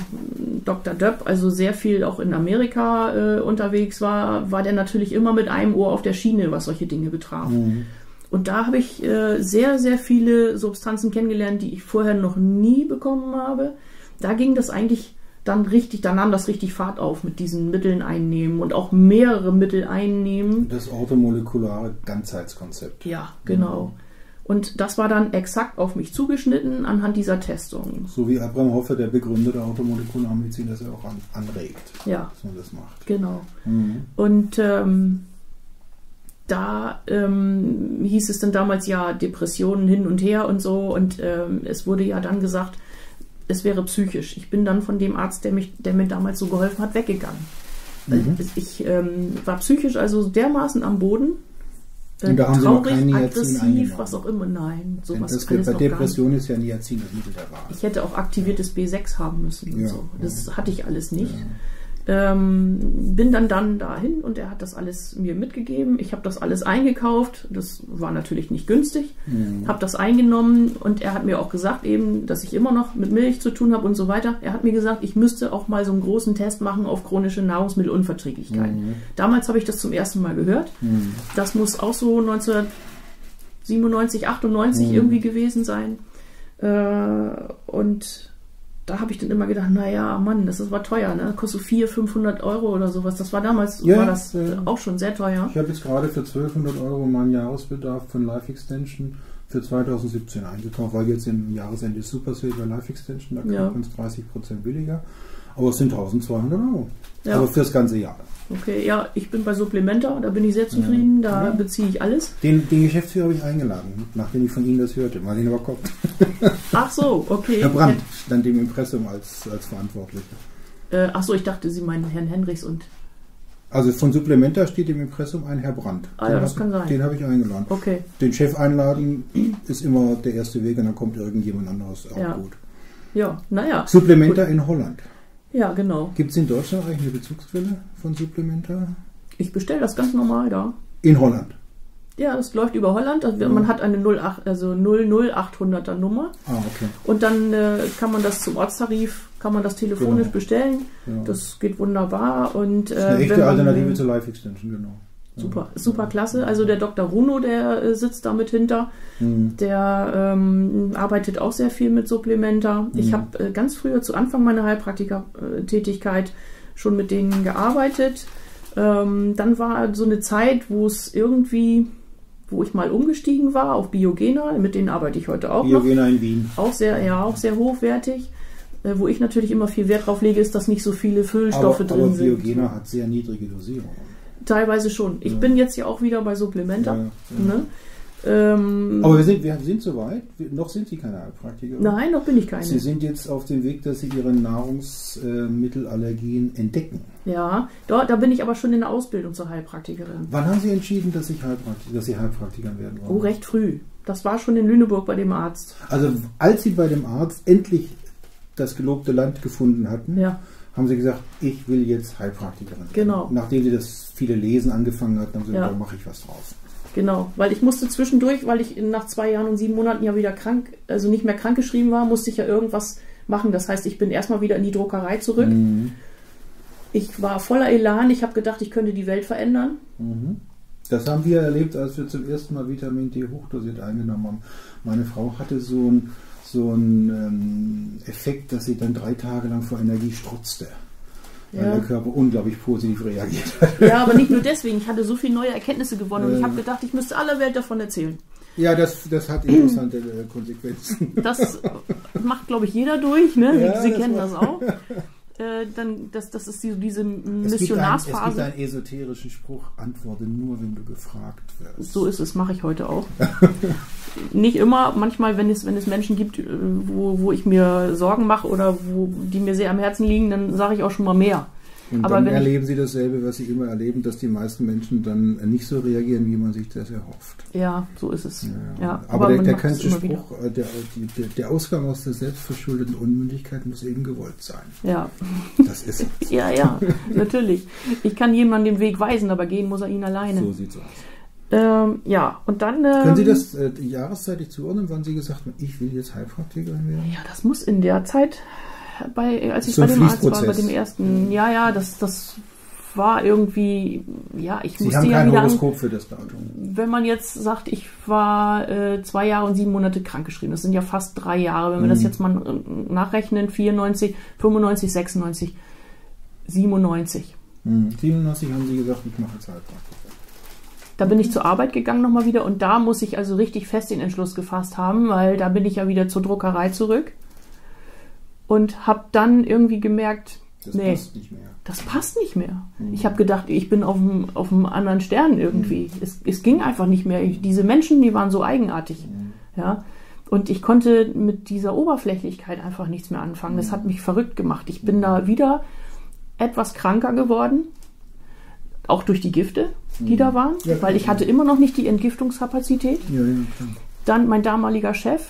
Doktor Döpp also sehr viel auch in Amerika äh, unterwegs war, war der natürlich immer mit einem Ohr auf der Schiene, was solche Dinge betraf. Mhm. Und da habe ich äh, sehr, sehr viele Substanzen kennengelernt, die ich vorher noch nie bekommen habe. Da ging das eigentlich dann richtig, da nahm das richtig Fahrt auf mit diesen Mitteln einnehmen und auch mehrere Mittel einnehmen. Das orthomolekulare Ganzheitskonzept. Ja, genau. Mhm. Und das war dann exakt auf mich zugeschnitten anhand dieser Testung. So wie Abraham Hoffer, der Begründer der Orthomolekularmedizin, das er auch an, anregt, ja. dass man das macht. Genau. Mhm. Und ähm, da ähm, hieß es dann damals ja Depressionen hin und her und so, und ähm, es wurde ja dann gesagt, es wäre psychisch. Ich bin dann von dem Arzt, der, mich, der mir damals so geholfen hat, weggegangen. Mhm. Ich ähm, war psychisch also dermaßen am Boden, äh, und da haben traurig, Sie aggressiv, was auch immer. Nein, sowas das kann es noch gar nicht. Bei Depression ist ja Niacin das Mittel der Wahl. Ich hätte auch aktiviertes ja. B sechs haben müssen. Und ja, so. Das ja. hatte ich alles nicht. Ja. Ähm, bin dann dann dahin und er hat das alles mir mitgegeben. Ich habe das alles eingekauft. Das war natürlich nicht günstig. Mhm. Habe das eingenommen und er hat mir auch gesagt eben, dass ich immer noch mit Milch zu tun habe und so weiter. Er hat mir gesagt, ich müsste auch mal so einen großen Test machen auf chronische Nahrungsmittelunverträglichkeit. Mhm. Damals habe ich das zum ersten Mal gehört. Mhm. Das muss auch so neunzehnhundertsiebenundneunzig, achtundneunzig mhm. irgendwie gewesen sein. Äh, und da habe ich dann immer gedacht, naja, Mann, das war teuer, ne? Kostet vierhundert, fünfhundert Euro oder sowas. Das war damals ja, war das äh, auch schon sehr teuer. Ich habe jetzt gerade für zwölfhundert Euro meinen Jahresbedarf von Life Extension für zweitausendsiebzehn eingekauft, weil jetzt im Jahresende ist Super Silver Life Extension, da kriegt ja. man dreißig Prozent billiger. Aber es sind tausendzweihundert Euro. Ja. Aber für das ganze Jahr. Okay, ja, ich bin bei Supplementa, da bin ich sehr zufrieden, da ja. beziehe ich alles. Den, den Geschäftsführer habe ich eingeladen, nachdem ich von Ihnen das hörte. Mal sehen, ob er kommt. Ach so, okay. Herr Brandt, dann dem Impressum als, als Verantwortlicher. Äh, ach so, ich dachte, Sie meinen Herrn Henrichs und... Also von Supplementa steht im Impressum ein Herr Brandt. Ah ja, das hab, kann sein. Den habe ich eingeladen. Okay. Den Chef einladen ist immer der erste Weg und dann kommt irgendjemand anderes auch ja. gut. Ja, naja. Supplementa in Holland. Ja, genau. Gibt es in Deutschland eigentlich eine Bezugsquelle von Supplementa? Ich bestelle das ganz normal da. In Holland? Ja, das läuft über Holland. Also ja. Man hat eine null null achthunderter Nummer. Ah, okay. Und dann äh, kann man das zum Ortstarif, kann man das telefonisch genau. bestellen. Ja. Das geht wunderbar. Und, äh, das ist eine echte Alternative man, zur Life Extension, genau. Super, super klasse. Also der Doktor Runo, der äh, sitzt damit hinter, mhm. der ähm, arbeitet auch sehr viel mit Supplementa. Mhm. Ich habe äh, ganz früher zu Anfang meiner Heilpraktiker-Tätigkeit schon mit denen gearbeitet. Ähm, dann war so eine Zeit, wo es irgendwie, wo ich mal umgestiegen war auf Biogena. Mit denen arbeite ich heute auch Biogena noch. In Wien. Auch sehr, ja, auch sehr hochwertig. Wo ich natürlich immer viel Wert drauf lege, ist, dass nicht so viele Füllstoffe aber, drin aber sind. Aber Biogena hat sehr niedrige Dosierung. Teilweise schon. Ich ja. bin jetzt ja auch wieder bei Supplementa. Ja, ja. Ne? Ähm, Aber wir sind, wir sind soweit. Noch sind Sie keine Heilpraktiker. Nein, noch bin ich keine. Sie sind jetzt auf dem Weg, dass Sie Ihre Nahrungsmittelallergien entdecken. Ja, da, da bin ich aber schon in der Ausbildung zur Heilpraktikerin. Wann haben Sie entschieden, dass, ich Heilpraktik, dass Sie Heilpraktikerin werden wollen? Oh, recht früh. Das war schon in Lüneburg bei dem Arzt. Also als Sie bei dem Arzt endlich das gelobte Land gefunden hatten, ja. haben Sie gesagt, ich will jetzt Heilpraktikerin werden. Genau. Nachdem Sie das viele Lesen angefangen hatten, haben Sie gesagt, ja. da mache ich was draus. Genau, weil ich musste zwischendurch, weil ich nach zwei Jahren und sieben Monaten ja wieder krank, also nicht mehr krank geschrieben war, musste ich ja irgendwas machen. Das heißt, ich bin erstmal wieder in die Druckerei zurück. Mhm. Ich war voller Elan, ich habe gedacht, ich könnte die Welt verändern. Mhm. Das haben wir erlebt, als wir zum ersten Mal Vitamin D hochdosiert eingenommen haben. Meine Frau hatte so ein so einen ähm, Effekt, dass sie dann drei Tage lang vor Energie strotzte, weil ja. der Körper unglaublich positiv reagiert hat. Ja, aber nicht nur deswegen. Ich hatte so viele neue Erkenntnisse gewonnen äh, und ich habe gedacht, ich müsste aller Welt davon erzählen. Ja, das, das hat interessante äh, Konsequenzen. Das macht, glaube ich, jeder durch. Ne? Ja, Sie das kennen das auch. Äh, dann, das, das ist die, diese Missionarsphase. Es gibt einen esoterischen Spruch, antworte nur, wenn du gefragt wirst. So ist es, mache ich heute auch. Nicht immer, manchmal, wenn es, wenn es Menschen gibt, wo, wo ich mir Sorgen mache oder wo, die mir sehr am Herzen liegen, dann sage ich auch schon mal mehr. Und aber dann wenn erleben ich, Sie dasselbe, was Sie immer erleben, dass die meisten Menschen dann nicht so reagieren, wie man sich das erhofft. Ja, so ist es. Ja, ja, aber, aber der, der ganze Spruch, der, der, der Ausgang aus der selbstverschuldeten Unmündigkeit muss eben gewollt sein. Ja. Das ist es. Ja, ja, natürlich. Ich kann jemandem den Weg weisen, aber gehen muss er ihn alleine. So sieht es aus. Ähm, ja, und dann... Ähm, können Sie das äh, jahreszeitig zuordnen, wann Sie gesagt haben, ich will jetzt Heilpraktikerin werden? Ja, das muss in der Zeit... Bei, als ich so bei dem Arzt war, bei dem ersten, ja, ja, das, das war irgendwie, ja, ich Sie musste haben ja kein wieder Horoskop an, für das Datum. Wenn man jetzt sagt, ich war äh, zwei Jahre und sieben Monate krankgeschrieben, das sind ja fast drei Jahre, wenn mhm. wir das jetzt mal äh, nachrechnen, vierundneunzig, fünfundneunzig, sechsundneunzig, siebenundneunzig. Mhm. siebenundneunzig haben Sie gesagt, ich mache jetzt Heilpraktiker. Da bin ich zur Arbeit gegangen nochmal wieder und da muss ich also richtig fest den Entschluss gefasst haben, weil da bin ich ja wieder zur Druckerei zurück. Und habe dann irgendwie gemerkt, Das nee, passt nicht mehr. Das passt nicht mehr. Mhm. Ich habe gedacht, ich bin auf dem, auf dem anderen Stern irgendwie. Mhm. Es, es ging einfach nicht mehr. Ich, diese Menschen, die waren so eigenartig. Mhm. Ja? Und ich konnte mit dieser Oberflächlichkeit einfach nichts mehr anfangen. Mhm. Das hat mich verrückt gemacht. Ich bin mhm. da wieder etwas kranker geworden. Auch durch die Gifte, die mhm. da waren. Ja, weil ich hatte immer noch nicht die Entgiftungskapazität. Ja, ja, klar. Dann mein damaliger Chef,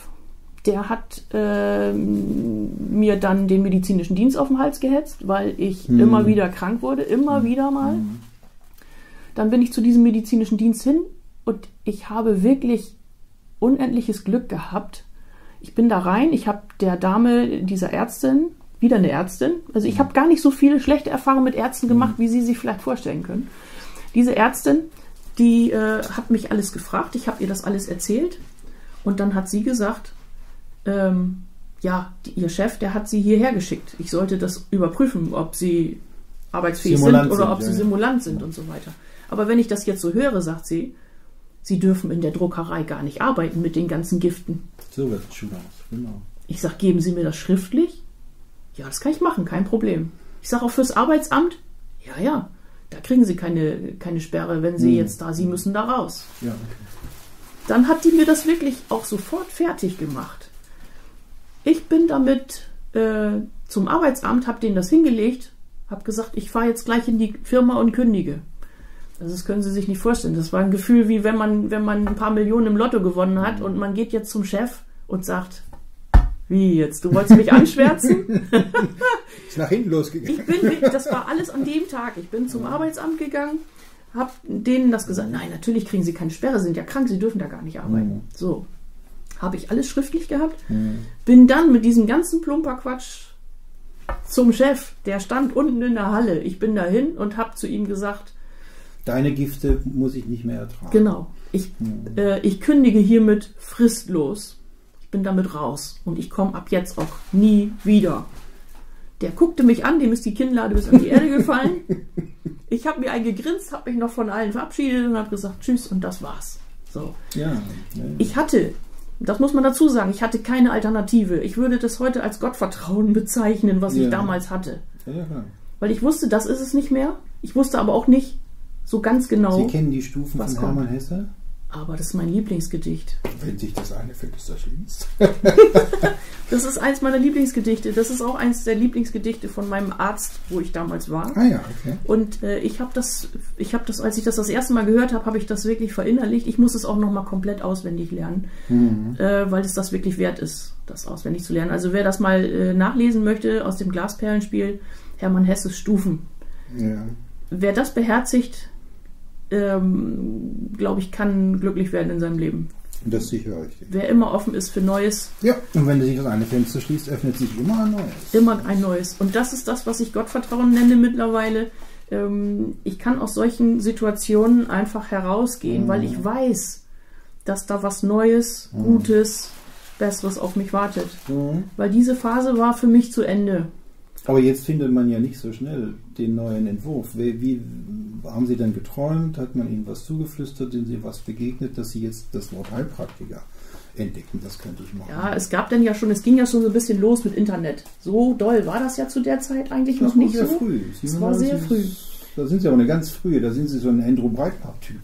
der hat äh, mir dann den medizinischen Dienst auf den Hals gehetzt, weil ich hm. immer wieder krank wurde, immer hm. wieder mal. Hm. Dann bin ich zu diesem medizinischen Dienst hin und ich habe wirklich unendliches Glück gehabt. Ich bin da rein, ich habe der Dame, dieser Ärztin, wieder eine Ärztin, also ich habe gar nicht so viele schlechte Erfahrungen mit Ärzten gemacht, wie Sie sich vielleicht vorstellen können. Diese Ärztin, die äh, hat mich alles gefragt, ich habe ihr das alles erzählt und dann hat sie gesagt, Ähm, ja, die, ihr Chef, der hat sie hierher geschickt. Ich sollte das überprüfen, ob sie arbeitsfähig sind oder ob sie simulant sind und so weiter. Aber wenn ich das jetzt so höre, sagt sie, sie dürfen in der Druckerei gar nicht arbeiten mit den ganzen Giften. So wird es schon aus, genau. Ich sage, geben Sie mir das schriftlich? Ja, das kann ich machen, kein Problem. Ich sage auch fürs Arbeitsamt? Ja, ja, da kriegen Sie keine, keine Sperre, wenn Sie hm. jetzt da, Sie müssen da raus. Ja, okay. Dann hat die mir das wirklich auch sofort fertig gemacht. Ich bin damit äh, zum Arbeitsamt, habe denen das hingelegt, habe gesagt, ich fahre jetzt gleich in die Firma und kündige. Also das können Sie sich nicht vorstellen. Das war ein Gefühl, wie wenn man, wenn man ein paar Millionen im Lotto gewonnen hat und man geht jetzt zum Chef und sagt, wie jetzt, du wolltest mich anschwärzen? Ist nach hinten losgegangen. Ich bin wirklich, das war alles an dem Tag. Ich bin zum Arbeitsamt gegangen, habe denen das gesagt, nein, natürlich kriegen Sie keine Sperre, Sie sind ja krank, Sie dürfen da gar nicht arbeiten. So. Habe ich alles schriftlich gehabt, hm. bin dann mit diesem ganzen Plumperquatsch zum Chef, der stand unten in der Halle. Ich bin dahin und habe zu ihm gesagt, deine Gifte muss ich nicht mehr ertragen. Genau, ich, hm. äh, ich kündige hiermit fristlos. Ich bin damit raus und ich komme ab jetzt auch nie wieder. Der guckte mich an, dem ist die Kinnlade bis an die Erde gefallen. Ich habe mir einen gegrinst, habe mich noch von allen verabschiedet und habe gesagt, tschüss und das war's. So. Ja, ja. Ich hatte... Das muss man dazu sagen. Ich hatte keine Alternative. Ich würde das heute als Gottvertrauen bezeichnen, was ja. ich damals hatte. Ja, ja. Weil ich wusste, das ist es nicht mehr. Ich wusste aber auch nicht so ganz genau. Sie kennen die Stufen von Hermann Hesse? Aber das ist mein Lieblingsgedicht. Wenn sich das eine fällt, ist das schlimmste. Das ist eins meiner Lieblingsgedichte. Das ist auch eins der Lieblingsgedichte von meinem Arzt, wo ich damals war. Ah ja, okay. Und äh, ich habe das, ich habe das, als ich das das erste Mal gehört habe, habe ich das wirklich verinnerlicht. Ich muss es auch nochmal komplett auswendig lernen, mhm. äh, weil es das wirklich wert ist, das auswendig zu lernen. Also wer das mal äh, nachlesen möchte aus dem Glasperlenspiel, Hermann Hesses Stufen. Ja. Wer das beherzigt, Ähm, glaube ich, kann glücklich werden in seinem Leben. Das ist sicher richtig. Wer immer offen ist für Neues. Ja, und wenn sich das eine Fenster schließt, öffnet sich immer ein Neues. Immer ein Neues. Und das ist das, was ich Gottvertrauen nenne mittlerweile. Ähm, ich kann aus solchen Situationen einfach herausgehen, mhm. weil ich weiß, dass da was Neues, mhm. Gutes, Besseres auf mich wartet. Mhm. Weil diese Phase war für mich zu Ende. Aber jetzt findet man ja nicht so schnell den neuen Entwurf. Wie, wie haben Sie denn geträumt? Hat man Ihnen was zugeflüstert? Sind Sie was begegnet, dass Sie jetzt das Wort Heilpraktiker entdecken? Das könnte ich machen. Ja, es gab dann ja schon, es ging ja schon so ein bisschen los mit Internet. So doll war das ja zu der Zeit eigentlich noch nicht so. Das war sehr früh. Das war sehr früh. Da sind Sie aber eine ganz frühe, da sind Sie so ein Andrew Breitbart-Typ.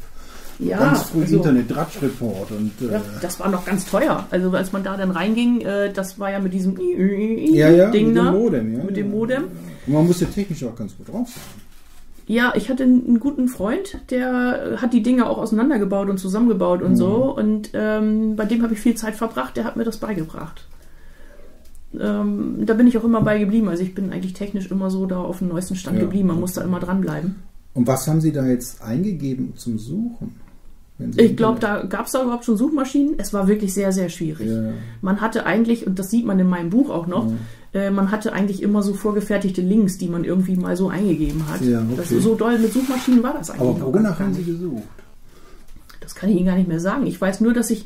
Ja, ganz früh also, Internet-Dratsch-Report. Äh, ja, das war noch ganz teuer. Also als man da dann reinging, äh, das war ja mit diesem ja, ja, Ding mit da. Dem Modem, ja, mit dem Modem. Und man musste technisch auch ganz gut drauf sein. Ja, ich hatte einen guten Freund, der hat die Dinge auch auseinandergebaut und zusammengebaut und mhm. so. Und ähm, bei dem habe ich viel Zeit verbracht, der hat mir das beigebracht. Ähm, da bin ich auch immer bei geblieben. Also ich bin eigentlich technisch immer so da auf dem neuesten Stand ja. geblieben. Man muss da immer dranbleiben. Und was haben Sie da jetzt eingegeben zum Suchen? Ich glaube, da gab es da überhaupt schon Suchmaschinen. Es war wirklich sehr, sehr schwierig. Ja. Man hatte eigentlich, und das sieht man in meinem Buch auch noch, ja. äh, man hatte eigentlich immer so vorgefertigte Links, die man irgendwie mal so eingegeben hat. Ja, okay. Das, so doll mit Suchmaschinen war das eigentlich. Aber wonach haben Sie gesucht? Das kann ich Ihnen gar nicht mehr sagen. Ich weiß nur, dass ich,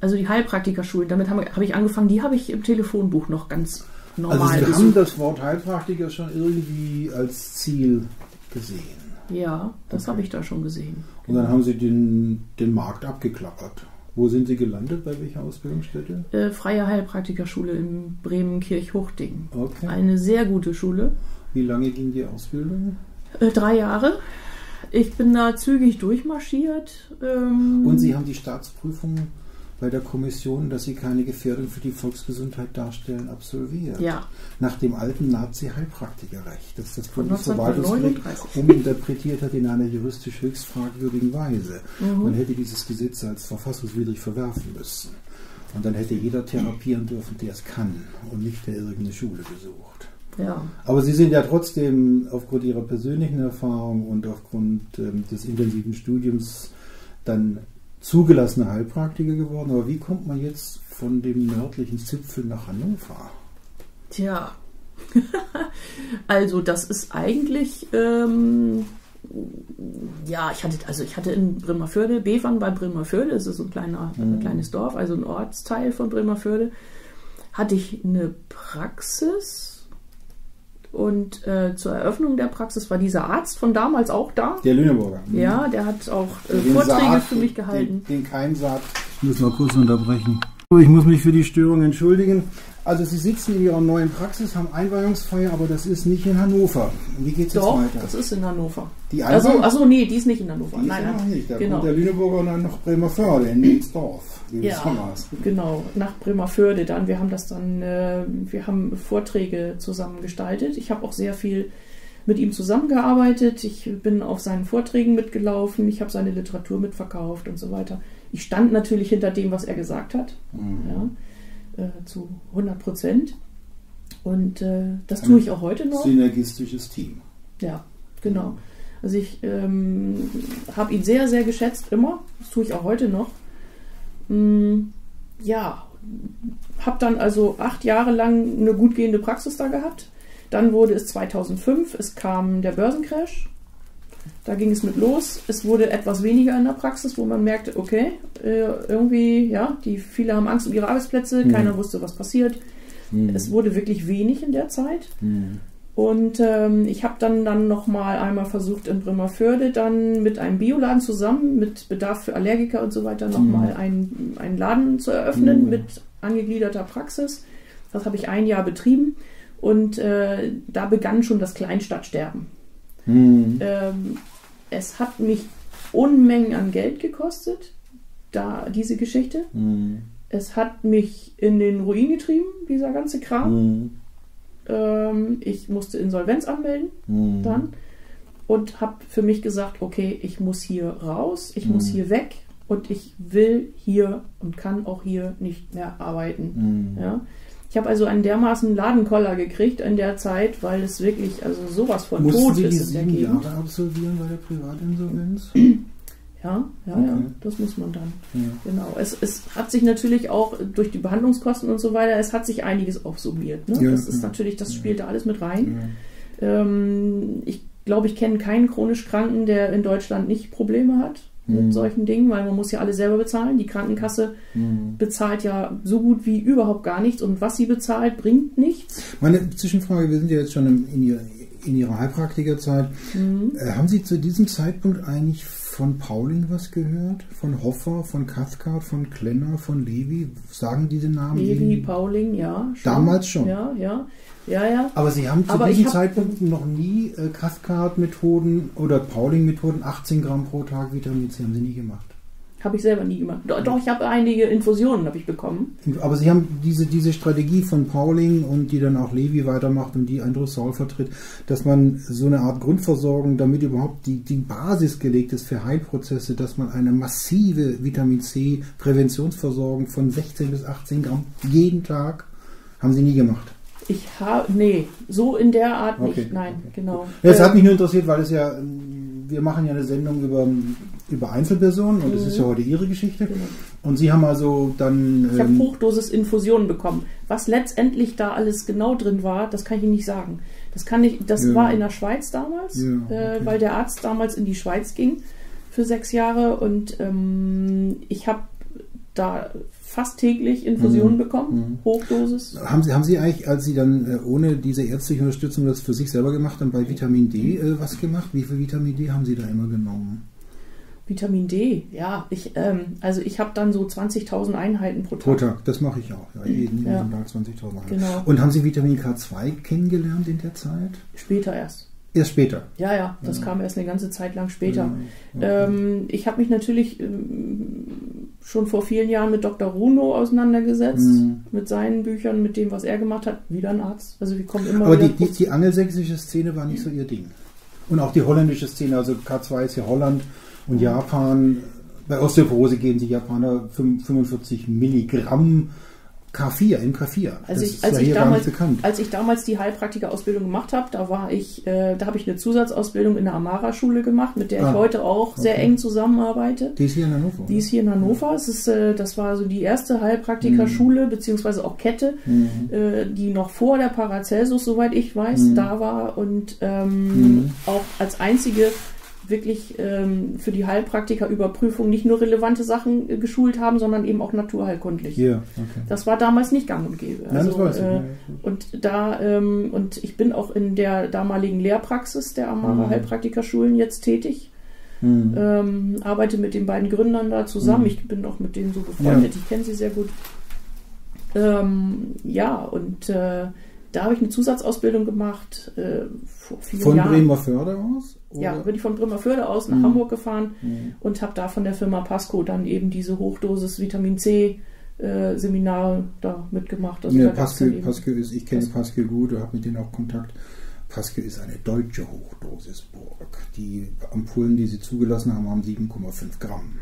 also die Heilpraktikerschulen, damit habe hab ich angefangen, die habe ich im Telefonbuch noch ganz normal also Sie gesucht. Haben das Wort Heilpraktiker schon irgendwie als Ziel gesehen? Ja, das okay. habe ich da schon gesehen. Und dann haben Sie den, den Markt abgeklappert. Wo sind Sie gelandet? Bei welcher Ausbildungsstätte? Äh, Freie Heilpraktikerschule in Bremen-Kirch-Hochding. Okay. Eine sehr gute Schule. Wie lange ging die Ausbildung? Äh, drei Jahre. Ich bin da zügig durchmarschiert. Ähm, Und Sie haben die Staatsprüfung bei der Kommission, dass Sie keine Gefährdung für die Volksgesundheit darstellen, absolviert. Ja. Nach dem alten Nazi-Heilpraktikerrecht, das das Bundesverwaltungsgericht uminterpretiert hat in einer juristisch höchst fragwürdigen Weise. Mhm. Man hätte dieses Gesetz als verfassungswidrig verwerfen müssen. Und dann hätte jeder therapieren dürfen, der es kann und nicht der irgendeine Schule besucht. Ja. Aber Sie sind ja trotzdem aufgrund Ihrer persönlichen Erfahrung und aufgrund ähm, des intensiven Studiums dann zugelassene Heilpraktiker geworden. Aber wie kommt man jetzt von dem nördlichen Zipfel nach Hannover? Tja, also das ist eigentlich, ähm, ja, ich hatte, also ich hatte in Bremervörde, Bevern bei Bremervörde, das ist ein kleiner, mhm. ein kleines Dorf, also ein Ortsteil von Bremervörde, hatte ich eine Praxis. Und äh, zur Eröffnung der Praxis war dieser Arzt von damals auch da. Der Lüneburger. Mhm. Ja, der hat auch äh, Vorträge Saat, für mich gehalten. Den, den Keimsaat. Ich muss mal kurz unterbrechen. Ich muss mich für die Störung entschuldigen. Also Sie sitzen in Ihrer neuen Praxis, haben Einweihungsfeier, aber das ist nicht in Hannover. Wie geht es jetzt weiter? Doch, das ist in Hannover. Die also, achso, nee, die ist nicht in Hannover. Die nein, ist nein, nicht. Da genau. Kommt der Lüneburger und dann nach Bremervörde, in Nielsdorf. Ja, genau, nach Bremervörde dann. Wir haben das dann, äh, wir haben Vorträge zusammen gestaltet. Ich habe auch sehr viel mit ihm zusammengearbeitet. Ich bin auf seinen Vorträgen mitgelaufen. Ich habe seine Literatur mitverkauft und so weiter. Ich stand natürlich hinter dem, was er gesagt hat. Mhm. Ja. Zu hundert Prozent. Und äh, das tue ich auch heute noch. Synergistisches Team. Ja, genau. Also ich ähm, habe ihn sehr, sehr geschätzt immer. Das tue ich auch heute noch. Hm, ja, habe dann also acht Jahre lang eine gut gehende Praxis da gehabt. Dann wurde es zweitausendfünf, es kam der Börsencrash. Da ging es mit los. Es wurde etwas weniger in der Praxis, wo man merkte, okay, irgendwie, ja, die viele haben Angst um ihre Arbeitsplätze, mhm. keiner wusste, was passiert. Mhm. Es wurde wirklich wenig in der Zeit. Mhm. Und ähm, ich habe dann, dann nochmal einmal versucht, in Bremervörde dann mit einem Bioladen zusammen, mit Bedarf für Allergiker und so weiter, nochmal mhm. einen, einen Laden zu eröffnen mhm. mit angegliederter Praxis. Das habe ich ein Jahr betrieben. Und äh, da begann schon das Kleinstadtsterben. Mhm. Ähm, es hat mich Unmengen an Geld gekostet, da diese Geschichte. Mhm. Es hat mich in den Ruin getrieben, dieser ganze Kram. Mhm. Ähm, ich musste Insolvenz anmelden mhm. dann und habe für mich gesagt, okay, ich muss hier raus, ich mhm. muss hier weg und ich will hier und kann auch hier nicht mehr arbeiten. Mhm. Ja? Ich habe also einen dermaßen Ladenkoller gekriegt in der Zeit, weil es wirklich also sowas von Mussten tot Sie ist. Mussten Sie die sieben Jahre absolvieren bei der Privatinsolvenz? Ja, ja, okay. ja, das muss man dann. Ja. Genau. Es, es hat sich natürlich auch durch die Behandlungskosten und so weiter, es hat sich einiges aufsummiert. Ne? Ja, das ist ja. natürlich, das spielt da ja. alles mit rein. Ja. Ähm, ich glaube, ich kenne keinen chronisch Kranken, der in Deutschland nicht Probleme hat. Mit solchen Dingen, weil man muss ja alle selber bezahlen. Die Krankenkasse mhm. bezahlt ja so gut wie überhaupt gar nichts und was sie bezahlt, bringt nichts. Meine Zwischenfrage, wir sind ja jetzt schon in, in Ihrer Heilpraktikerzeit. Mhm. Äh, haben Sie zu diesem Zeitpunkt eigentlich von Pauling was gehört? Von Hoffer, von Cathcart, von Klenner, von Levi? Sagen diese Namen? Levi, Ihnen? Pauling, ja. Schon. Damals schon? Ja, ja. Ja, ja. Aber Sie haben zu Aber diesem hab Zeitpunkt noch nie äh, Cathcart-Methoden oder Pauling-Methoden, achtzehn Gramm pro Tag Vitamin C, haben Sie nie gemacht? Habe ich selber nie gemacht. Doch, doch ich habe einige Infusionen habe ich bekommen. Aber Sie haben diese, diese Strategie von Pauling und die dann auch Levi weitermacht und die Andrew Saul vertritt, dass man so eine Art Grundversorgung, damit überhaupt die, die Basis gelegt ist für Heilprozesse, dass man eine massive Vitamin C-Präventionsversorgung von sechzehn bis achtzehn Gramm jeden Tag, haben Sie nie gemacht? Ich habe, nee, so in der Art okay. nicht, nein, okay. genau. Es hat mich nur interessiert, weil es ja, wir machen ja eine Sendung über, über Einzelpersonen und es mhm. ist ja heute Ihre Geschichte. Genau. Und Sie haben also dann... Ich ähm, habe Hochdosis-Infusionen bekommen. Was letztendlich da alles genau drin war, das kann ich Ihnen nicht sagen. Das, kann ich, das ja. war in der Schweiz damals, ja, okay. äh, weil der Arzt damals in die Schweiz ging für sechs Jahre und ähm, ich habe da... fast täglich Infusionen mhm. bekommen, mhm. Hochdosis. Haben Sie, haben Sie eigentlich, als Sie dann ohne diese ärztliche Unterstützung das für sich selber gemacht haben, bei Vitamin D äh, was gemacht? Wie viel Vitamin D haben Sie da immer genommen? Vitamin D, ja. Ich, ähm, also ich habe dann so zwanzigtausend Einheiten pro Tag. Pro Tag, das mache ich auch. Ja, jeden ja. Tag zwanzigtausend Einheiten. Genau. Und haben Sie Vitamin K zwei kennengelernt in der Zeit? Später erst. Erst später? Ja, ja. Das ja. kam erst eine ganze Zeit lang später. Ja. Okay. Ähm, ich habe mich natürlich ähm, schon vor vielen Jahren mit Doktor Runo auseinandergesetzt. Mhm. Mit seinen Büchern, mit dem, was er gemacht hat. Wieder ein Arzt. Also wir kommen immer Aber wieder die, die, die angelsächsische Szene war nicht so Ihr Ding. Und auch die holländische Szene. Also K zwei ist ja Holland. Und Japan, bei Osteoporose geben die Japaner fünfundvierzig Milligramm K vier, M K vier. Also ich, als, ich damals, als ich damals die Heilpraktiker-Ausbildung gemacht habe, da war ich, äh, da habe ich eine Zusatzausbildung in der Amara-Schule gemacht, mit der ah, ich heute auch okay. sehr eng zusammenarbeite. Die ist hier in Hannover? Die ist hier in Hannover. Ja. Es ist, äh, das war so die erste Heilpraktikerschule, mhm. beziehungsweise auch Kette, mhm. äh, die noch vor der Paracelsus, soweit ich weiß, mhm. da war und ähm, mhm. auch als einzige wirklich ähm, für die Heilpraktiker-Überprüfung nicht nur relevante Sachen äh, geschult haben, sondern eben auch naturheilkundlich. Yeah, okay. Das war damals nicht gang und gäbe. Also, Nein, das weiß ich. Äh, und, da, ähm, und ich bin auch in der damaligen Lehrpraxis der Amara oh. Heilpraktiker-Schulen jetzt tätig. Hm. Ähm, arbeite mit den beiden Gründern da zusammen. Hm. Ich bin auch mit denen so befreundet. Ja. Ich kenne sie sehr gut. Ähm, ja, und äh, da habe ich eine Zusatzausbildung gemacht. Äh, vor vielen Von Jahren. Bremerförde aus? Oder? Ja, bin ich von Bremerförde aus nach mhm. Hamburg gefahren mhm. und habe da von der Firma Pasco dann eben diese Hochdosis Vitamin C äh, Seminar da mitgemacht. Also ja, Pasco, Pasco ist, ich kenne Pasco gut, habe mit denen auch Kontakt. Pasco ist eine deutsche Hochdosisburg. Die Ampullen, die sie zugelassen haben, haben sieben Komma fünf Gramm.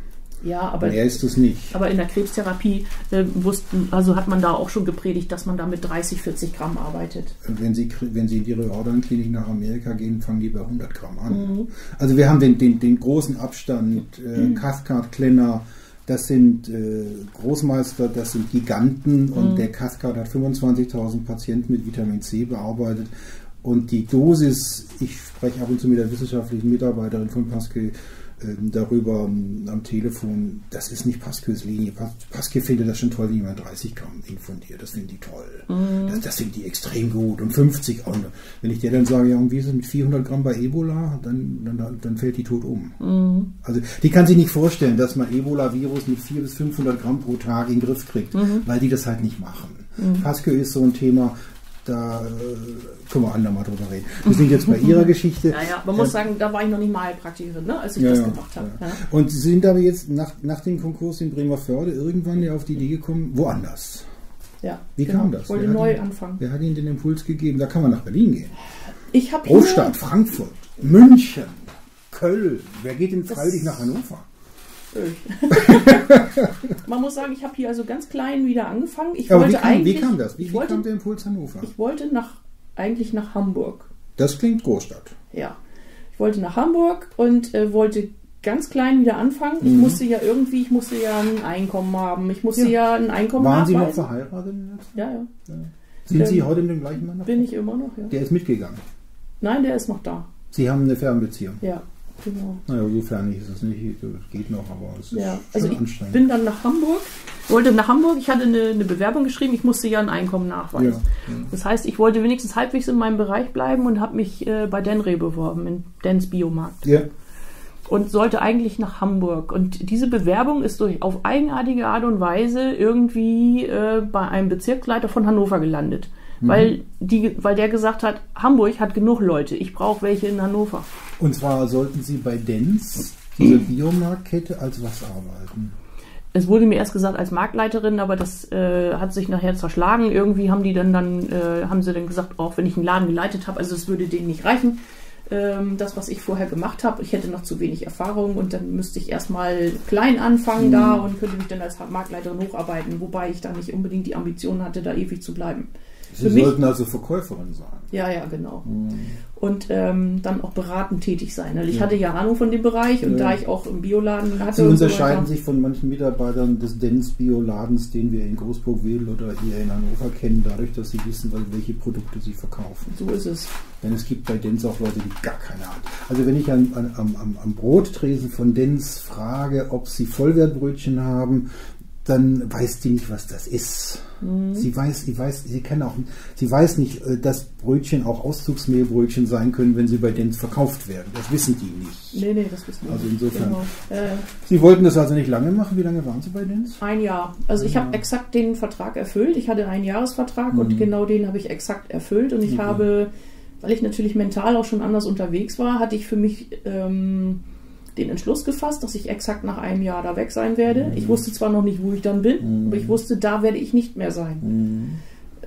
Ja, aber mehr ist es nicht. Aber in der Krebstherapie äh, wussten, also hat man da auch schon gepredigt, dass man da mit dreißig, vierzig Gramm arbeitet. Wenn Sie, wenn Sie in die Riordan-Klinik nach Amerika gehen, fangen die bei hundert Gramm an. Mhm. Also wir haben den, den, den großen Abstand, äh, mhm. Cathcart, Klenner, das sind äh, Großmeister, das sind Giganten und mhm. der Cathcart hat fünfundzwanzigtausend Patienten mit Vitamin C bearbeitet. Und die Dosis, ich spreche ab und zu mit der wissenschaftlichen Mitarbeiterin von Pasco darüber am Telefon, das ist nicht Pascos Linie. Pasco findet das schon toll, wenn jemand dreißig Gramm infundiert. Das finden die toll. Mhm. Das, das finden die extrem gut. Und fünfzig auch. Wenn ich dir dann sage, ja, und wie ist es mit vierhundert Gramm bei Ebola, dann, dann, dann fällt die tot um. Mhm. Also die kann sich nicht vorstellen, dass man Ebola-Virus mit vierhundert bis fünfhundert Gramm pro Tag in den Griff kriegt, mhm. weil die das halt nicht machen. Mhm. Pasco ist so ein Thema, da äh, können wir andermal drüber reden. Wir sind jetzt bei Ihrer Geschichte. Ja, ja. Man äh, muss sagen, da war ich noch nicht mal Heilpraktikerin, ne, als ich ja, das gemacht ja, habe. Ja. Ja. Und Sie sind aber jetzt nach, nach dem Konkurs in Bremerförde irgendwann ja auf die Idee gekommen, woanders. Ja, Wie genau. kam das? Ich wollte neu Ihnen, anfangen. Wer hat Ihnen den Impuls gegeben? Da kann man nach Berlin gehen. Ich habe Großstadt, Frankfurt, München, Köln. Wer geht denn freiwillig nach Hannover? Man muss sagen, ich habe hier also ganz klein wieder angefangen. Ich Aber wollte wie, kam, eigentlich, wie kam das? Wie, ich wollte, wie kam der Impuls Hannover? Ich wollte nach, eigentlich nach Hamburg. Das klingt Großstadt. Ja, ich wollte nach Hamburg und äh, wollte ganz klein wieder anfangen. Mhm. Ich musste ja irgendwie, ich musste ja ein Einkommen haben. Ich musste ja, ja ein Einkommen haben. Waren Sie noch verheiratet? Ja, ja. ja. Sind ähm, Sie heute mit dem gleichen Mann? Bin ich immer noch, ja. Der ist mitgegangen? Nein, der ist noch da. Sie haben eine Fernbeziehung? Ja. Genau. Naja, sofern nicht ist es nicht, das geht noch, aber es ist ja, also ich anstrengend. Bin dann nach Hamburg, wollte nach Hamburg, ich hatte eine, eine Bewerbung geschrieben, ich musste ja ein Einkommen nachweisen. Ja, ja. Das heißt, ich wollte wenigstens halbwegs in meinem Bereich bleiben und habe mich äh, bei Denre beworben, in Dens Biomarkt. Ja. Und sollte eigentlich nach Hamburg. Und diese Bewerbung ist durch auf eigenartige Art und Weise irgendwie äh, bei einem Bezirksleiter von Hannover gelandet. Mhm. Weil, die, weil der gesagt hat, Hamburg hat genug Leute, ich brauche welche in Hannover. Und zwar sollten Sie bei Dens, diese Biomarktkette, als was arbeiten? Es wurde mir erst gesagt als Marktleiterin, aber das äh, hat sich nachher zerschlagen. Irgendwie haben die dann, dann äh, haben sie dann gesagt, auch wenn ich einen Laden geleitet habe, also es würde denen nicht reichen. Ähm, das, was ich vorher gemacht habe, ich hätte noch zu wenig Erfahrung und dann müsste ich erstmal klein anfangen mhm. da und könnte mich dann als Marktleiterin hocharbeiten, wobei ich da nicht unbedingt die Ambition hatte, da ewig zu bleiben. Sie mich, sollten also Verkäuferin sein. Ja, ja, genau. Mhm. Und ähm, dann auch beratend tätig sein. Also ich ja. hatte ja Ahnung von dem Bereich und ja. da ich auch im Bioladen hatte. Sie unterscheiden und so sich von manchen Mitarbeitern des Dens Bioladens, den wir in Großburg-Wedel oder hier in Hannover kennen, dadurch, dass sie wissen, welche Produkte sie verkaufen. So ist es. Denn es gibt bei Dens auch Leute, die gar keine Ahnung. Also wenn ich an, an, am, am Brottresen von Dens frage, ob sie Vollwertbrötchen haben, dann weiß die nicht, was das ist. Mhm. Sie weiß, sie weiß, sie kann auch, sie weiß nicht, dass Brötchen auch Auszugsmehlbrötchen sein können, wenn sie bei denen verkauft werden. Das wissen die nicht. Nee, nee, das wissen die nicht. Also insofern. Genau. Äh, sie wollten das also nicht lange machen. Wie lange waren Sie bei denen? Ein Jahr. Also ich ja. habe exakt den Vertrag erfüllt. Ich hatte einen Jahresvertrag mhm. und genau den habe ich exakt erfüllt. Und ich mhm. habe, weil ich natürlich mental auch schon anders unterwegs war, hatte ich für mich ähm, den Entschluss gefasst, dass ich exakt nach einem Jahr da weg sein werde. Mhm. Ich wusste zwar noch nicht, wo ich dann bin, mhm. aber ich wusste, da werde ich nicht mehr sein.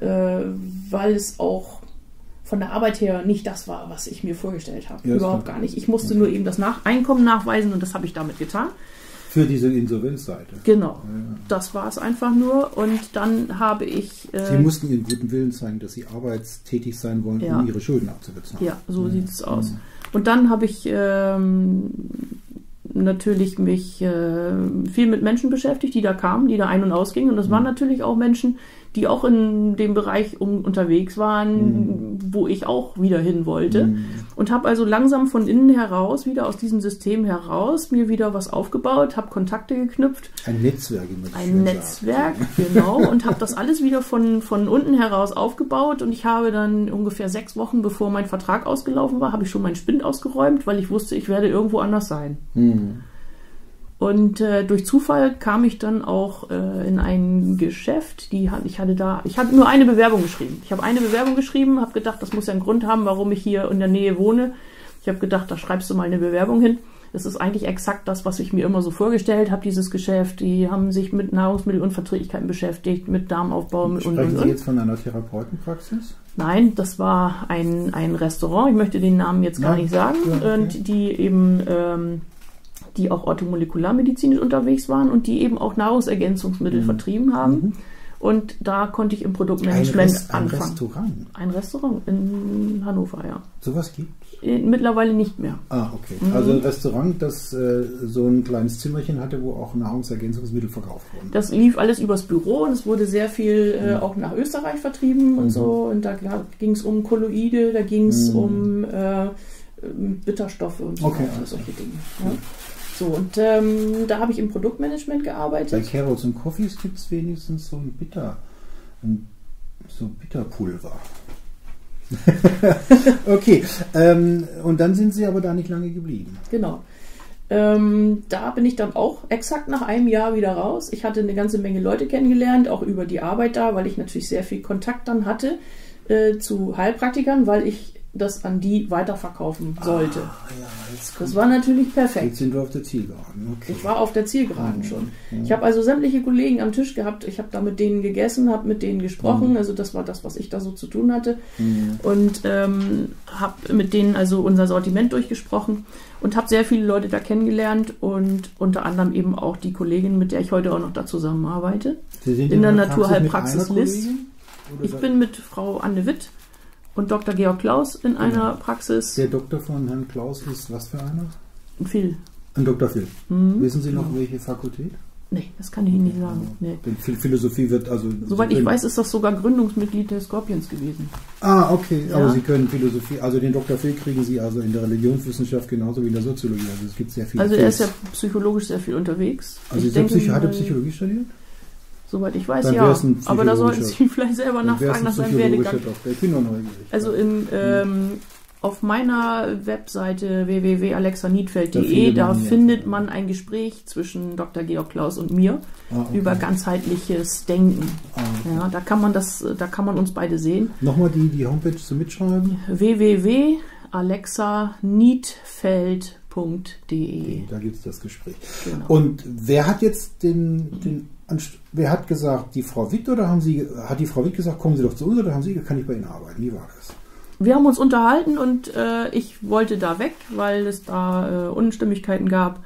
Mhm. Äh, weil es auch von der Arbeit her nicht das war, was ich mir vorgestellt habe. Ja, überhaupt gar nicht. Ich musste okay. nur eben das nach Einkommen nachweisen und das habe ich damit getan. Für diese Insolvenzseite. Genau. Ja. Das war es einfach nur. Und dann habe ich... Äh, Sie mussten Ihren guten Willen zeigen, dass Sie arbeitstätig sein wollen, ja. um Ihre Schulden abzubezahlen. Ja, so ja. sieht es aus. Ja. Und dann habe ich ähm, natürlich mich äh, viel mit Menschen beschäftigt, die da kamen, die da ein- und ausgingen. Und das mhm. waren natürlich auch Menschen, die auch in dem Bereich um, unterwegs waren, mhm. wo ich auch wieder hin wollte. Mhm. Und habe also langsam von innen heraus, wieder aus diesem System heraus, mir wieder was aufgebaut, habe Kontakte geknüpft. Ein Netzwerk. Ein Netzwerk, sagt. Genau. Und habe das alles wieder von, von unten heraus aufgebaut. Und ich habe dann ungefähr sechs Wochen, bevor mein Vertrag ausgelaufen war, habe ich schon meinen Spind ausgeräumt, weil ich wusste, ich werde irgendwo anders sein. Mhm. Und äh, durch Zufall kam ich dann auch äh, in ein Geschäft, die hat, ich hatte da, ich hatte nur eine Bewerbung geschrieben. Ich habe eine Bewerbung geschrieben, habe gedacht, das muss ja einen Grund haben, warum ich hier in der Nähe wohne. Ich habe gedacht, da schreibst du mal eine Bewerbung hin. Das ist eigentlich exakt das, was ich mir immer so vorgestellt habe, dieses Geschäft. Die haben sich mit Nahrungsmittelunverträglichkeiten beschäftigt, mit Darmaufbau und und und. Sprechen Sie jetzt von einer Therapeutenpraxis? Nein, das war ein, ein Restaurant. Ich möchte den Namen jetzt gar Nein. nicht sagen. Ja, okay. Und die eben... Ähm, die auch orthomolekularmedizinisch unterwegs waren und die eben auch Nahrungsergänzungsmittel mhm. vertrieben haben. Mhm. Und da konnte ich im Produktmanagement ein Rest, ein anfangen. Ein Restaurant? Ein Restaurant in Hannover, ja. Sowas gibt es? Mittlerweile nicht mehr. Ah, okay. Mhm. Also ein Restaurant, das äh, so ein kleines Zimmerchen hatte, wo auch Nahrungsergänzungsmittel verkauft wurden. Das lief alles übers Büro und es wurde sehr viel äh, auch nach Österreich vertrieben und mhm. so. Und da ging es um Kolloide, da ging es mhm. um äh, Bitterstoffe und so okay, und also. solche Dinge. Ja. Mhm. So, und ähm, da habe ich im Produktmanagement gearbeitet. Bei Carrots und Coffees gibt es wenigstens so ein Bitter, ein, so Bitterpulver. Okay, ähm, und dann sind Sie aber da nicht lange geblieben. Genau. Ähm, da bin ich dann auch exakt nach einem Jahr wieder raus. Ich hatte eine ganze Menge Leute kennengelernt, auch über die Arbeit da, weil ich natürlich sehr viel Kontakt dann hatte äh, zu Heilpraktikern, weil ich das an die weiterverkaufen sollte. Ah, ja, das war natürlich perfekt. Jetzt sind wir auf der Zielgeraden. Okay. Ich war auf der Zielgeraden mhm. schon. Mhm. Ich habe also sämtliche Kollegen am Tisch gehabt. Ich habe da mit denen gegessen, habe mit denen gesprochen. Mhm. Also das war das, was ich da so zu tun hatte. Mhm. Und ähm, habe mit denen also unser Sortiment durchgesprochen und habe sehr viele Leute da kennengelernt und unter anderem eben auch die Kollegin, mit der ich heute auch noch da zusammenarbeite. Sie sind in der Naturheilpraxis List. Ich bin mit Frau Anne Witt und Doktor Georg Klaus in genau. einer Praxis. Der Doktor von Herrn Klaus ist was für einer? Ein Phil. Ein Doktor Phil. Mhm. Wissen Sie noch, ja. welche Fakultät? Nee, das kann ich Ihnen nicht sagen. Nee. Philosophie wird also... Soweit ich weiß, ist das sogar Gründungsmitglied des Skorpions gewesen. Ah, okay. Ja. Aber Sie können Philosophie... Also den Doktor Phil kriegen Sie also in der Religionswissenschaft genauso wie in der Soziologie. Also es gibt sehr viele... Also er ist ja psychologisch sehr viel unterwegs. Also ich Sie denke, Psych hat er Psychologie studiert? Soweit ich weiß, ja. Aber da sollten Sie vielleicht selber nachfragen nach seinem Werdegang. Also in, ähm, auf meiner Webseite w w w punkt alexa niedfeld punkt de, da findet man ein Gespräch zwischen Doktor Georg Klaus und mir ah, okay. über ganzheitliches Denken. Ah, okay. Ja, da kann man das, da kann man uns beide sehen. Nochmal die, die Homepage zu mitschreiben. w w w punkt alexa niedfeld punkt de. Da gibt es das Gespräch. Genau. Und wer hat jetzt den... den Wer hat gesagt, die Frau Witt, oder haben Sie, hat die Frau Witt gesagt, kommen Sie doch zu uns, oder haben Sie, kann ich bei Ihnen arbeiten? Wie war das? Wir haben uns unterhalten und äh, ich wollte da weg, weil es da äh, Unstimmigkeiten gab.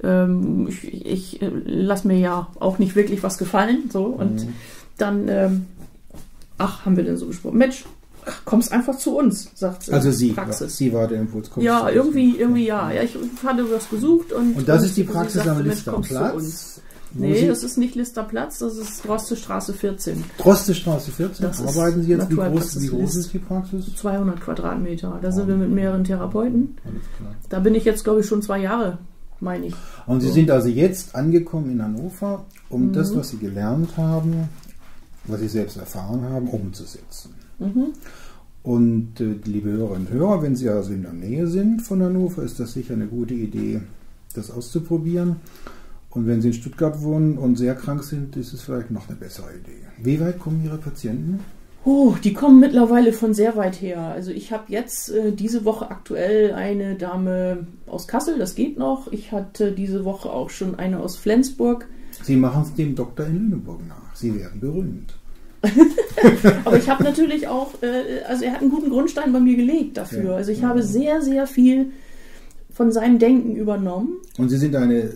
Ähm, ich ich äh, lasse mir ja auch nicht wirklich was gefallen. So. Und mhm. dann, ähm, ach, haben wir denn so gesprochen? Mensch, ach, kommst einfach zu uns, sagt also sie. Praxis. Sie war der Impuls. Ja, irgendwie, irgendwie ja. ja. Ich hatte was gesucht. Und, und das und ist die Praxis am Listerplatz. Nee, das ist nicht Listerplatz, das ist Drostestraße vierzehn. Drostestraße vierzehn? Das Arbeiten Sie jetzt? Wie groß, wie groß ist die Praxis? zweihundert Quadratmeter. Da sind wir mit mehreren Therapeuten. Alles klar. Da bin ich jetzt, glaube ich, schon zwei Jahre. meine ich. Und Sie so. sind also jetzt angekommen in Hannover, um mhm. das, was Sie gelernt haben, was Sie selbst erfahren haben, umzusetzen. Mhm. Und äh, liebe Hörerinnen und Hörer, wenn Sie also in der Nähe sind von Hannover, ist das sicher eine gute Idee, das auszuprobieren. Und wenn Sie in Stuttgart wohnen und sehr krank sind, ist es vielleicht noch eine bessere Idee. Wie weit kommen Ihre Patienten? Oh, die kommen mittlerweile von sehr weit her. Also ich habe jetzt äh, diese Woche aktuell eine Dame aus Kassel, das geht noch. Ich hatte diese Woche auch schon eine aus Flensburg. Sie machen es dem Doktor in Lüneburg nach. Sie werden berühmt. Aber ich habe natürlich auch, äh, also er hat einen guten Grundstein bei mir gelegt dafür. Ja. Also ich ja. habe sehr, sehr viel von seinem Denken übernommen. Und Sie sind eine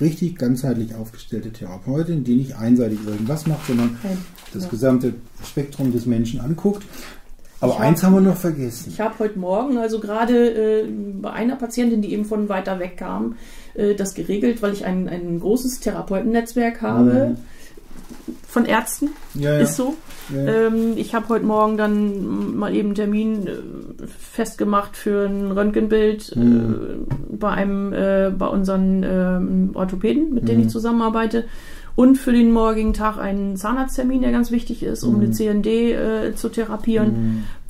richtig ganzheitlich aufgestellte Therapeutin, die nicht einseitig irgendwas macht, sondern Nein. das ja. gesamte Spektrum des Menschen anguckt. Aber ich eins hab, haben wir noch vergessen. Ich habe heute Morgen, also gerade äh, bei einer Patientin, die eben von weiter weg kam, äh, das geregelt, weil ich ein, ein großes Therapeutennetzwerk habe. Oh. Von Ärzten, ja, ja. ist so. Ja, ja. Ähm, ich habe heute Morgen dann mal eben einen Termin äh, festgemacht für ein Röntgenbild mhm. äh, bei einem, äh, bei unseren äh, Orthopäden, mit mhm. denen ich zusammenarbeite. Und für den morgigen Tag einen Zahnarzttermin, der ganz wichtig ist, um mhm. eine C M D äh, zu therapieren,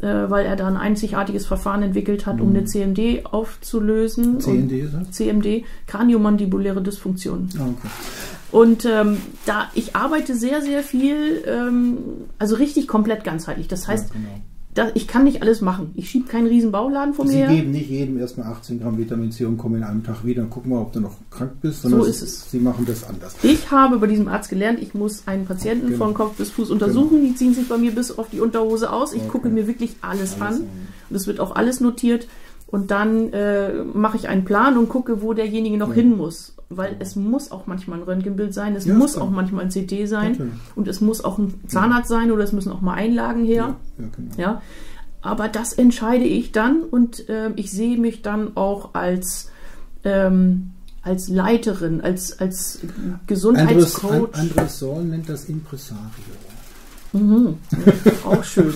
mhm. äh, weil er da ein einzigartiges Verfahren entwickelt hat, mhm. um eine C M D aufzulösen. C M D ist das? C M D, kraniomandibuläre Dysfunktion. Oh, okay. Und ähm, da ich arbeite sehr, sehr viel, ähm, also richtig komplett ganzheitlich. Das heißt, ja, genau. da, ich kann nicht alles machen. Ich schiebe keinen riesen Bauladen vor mir her. Sie geben nicht jedem erstmal achtzehn Gramm Vitamin C und kommen in einem Tag wieder und gucken mal, ob du noch krank bist. So ist es. Sie machen das anders. Ich habe bei diesem Arzt gelernt, ich muss einen Patienten genau. von Kopf bis Fuß untersuchen. Genau. Die ziehen sich bei mir bis auf die Unterhose aus. Ich okay. gucke mir wirklich alles, alles an. an. Und es wird auch alles notiert. Und dann äh, mache ich einen Plan und gucke, wo derjenige noch ja. hin muss. Weil es muss auch manchmal ein Röntgenbild sein, es ja, muss auch manchmal ein C T sein natürlich. Und es muss auch ein Zahnarzt ja. sein oder es müssen auch mal Einlagen her. Ja, ja, genau. ja. Aber das entscheide ich dann und äh, ich sehe mich dann auch als, ähm, als Leiterin, als, als Gesundheitscoach. André Sorn nennt das Impresario. Mhm. Auch schön.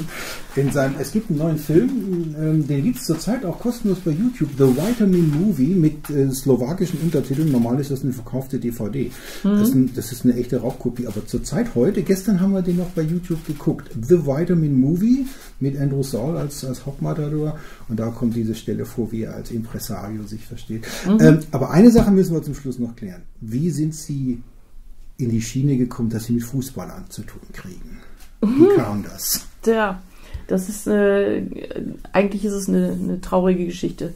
In seinem, es gibt einen neuen Film, ähm, den gibt es zurzeit auch kostenlos bei YouTube, The Vitamin Movie mit äh, slowakischen Untertiteln. Normal ist das eine verkaufte D V D. Mhm. Das, das ist eine echte Raubkopie, aber zurzeit heute, gestern haben wir den noch bei YouTube geguckt. The Vitamin Movie mit Andrew Saul als, als Hauptmatador und da kommt diese Stelle vor, wie er als Impresario sich versteht. Mhm. Ähm, aber eine Sache müssen wir zum Schluss noch klären. Wie sind Sie in die Schiene gekommen, dass Sie mit Fußballern zu tun kriegen? Wie kam das? Ja, das ist äh, eigentlich ist es eine, eine traurige Geschichte.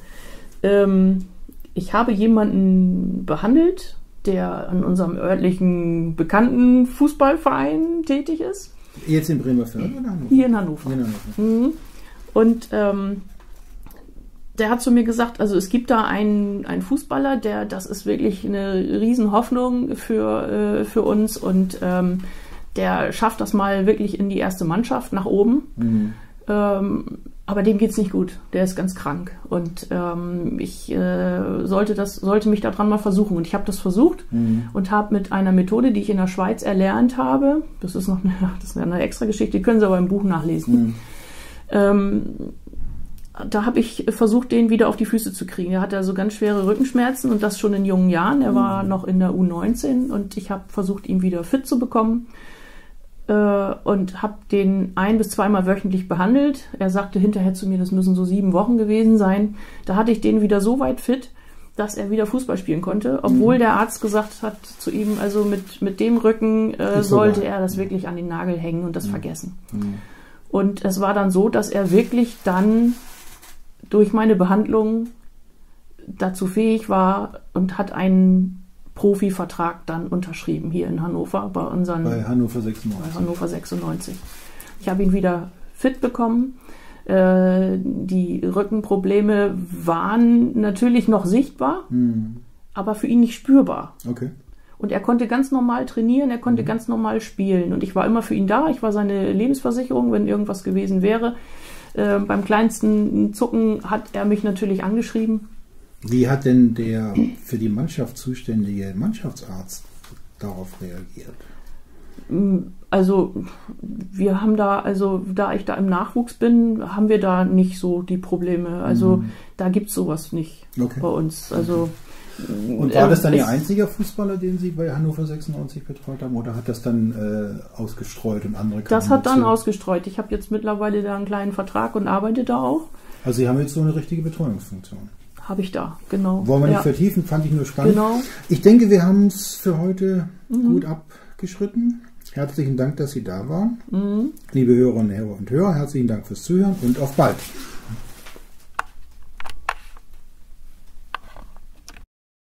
Ähm, ich habe jemanden behandelt, der an unserem örtlichen bekannten Fußballverein tätig ist. Jetzt in Bremerviertel oder Hannover? Hier in Hannover. In Hannover. Mhm. Und ähm, der hat zu mir gesagt, also es gibt da einen, einen Fußballer, der, das ist wirklich eine Riesenhoffnung für, äh, für uns und ähm, der schafft das mal wirklich in die erste Mannschaft nach oben. Mhm. Ähm, aber dem geht es nicht gut. Der ist ganz krank. Und ähm, ich äh, sollte, das, sollte mich daran mal versuchen. Und ich habe das versucht mhm. und habe mit einer Methode, die ich in der Schweiz erlernt habe, das ist noch eine, das ist eine extra Geschichte, die können Sie aber im Buch nachlesen. Mhm. Ähm, da habe ich versucht, den wieder auf die Füße zu kriegen. Er hatte also ganz schwere Rückenschmerzen und das schon in jungen Jahren. Er war mhm. noch in der U neunzehn und ich habe versucht, ihn wieder fit zu bekommen. Und habe den ein- bis zweimal wöchentlich behandelt. Er sagte hinterher zu mir, das müssen so sieben Wochen gewesen sein. Da hatte ich den wieder so weit fit, dass er wieder Fußball spielen konnte. Obwohl mhm. der Arzt gesagt hat zu ihm, also mit, mit dem Rücken äh, sollte er das wirklich an den Nagel hängen und das mhm. vergessen. Mhm. Und es war dann so, dass er wirklich dann durch meine Behandlung dazu fähig war und hat einen Profivertrag dann unterschrieben hier in Hannover bei unseren bei Hannover sechsundneunzig. Bei Hannover sechsundneunzig. Ich habe ihn wieder fit bekommen. Äh, die Rückenprobleme waren natürlich noch sichtbar, mhm. aber für ihn nicht spürbar. Okay. Und er konnte ganz normal trainieren, er konnte mhm. ganz normal spielen. Und ich war immer für ihn da. Ich war seine Lebensversicherung, wenn irgendwas gewesen wäre. Äh, beim kleinsten Zucken hat er mich natürlich angeschrieben. Wie hat denn der für die Mannschaft zuständige Mannschaftsarzt darauf reagiert? Also wir haben da, also da ich da im Nachwuchs bin, haben wir da nicht so die Probleme. Also mhm. da gibt es sowas nicht okay. bei uns. Also, okay. Und war das dann Ihr einziger Fußballer, den Sie bei Hannover sechsundneunzig betreut haben? Oder hat das dann äh, ausgestreut und andere? Das hat dann ausgestreut. Ich habe jetzt mittlerweile da einen kleinen Vertrag und arbeite da auch. Also Sie haben jetzt so eine richtige Betreuungsfunktion. Habe ich da, genau. Wollen wir nicht ja. vertiefen, fand ich nur spannend. Genau. Ich denke, wir haben es für heute mhm. gut abgeschritten. Herzlichen Dank, dass Sie da waren. Mhm. Liebe Hörerinnen und Hörer, herzlichen Dank fürs Zuhören und auf bald.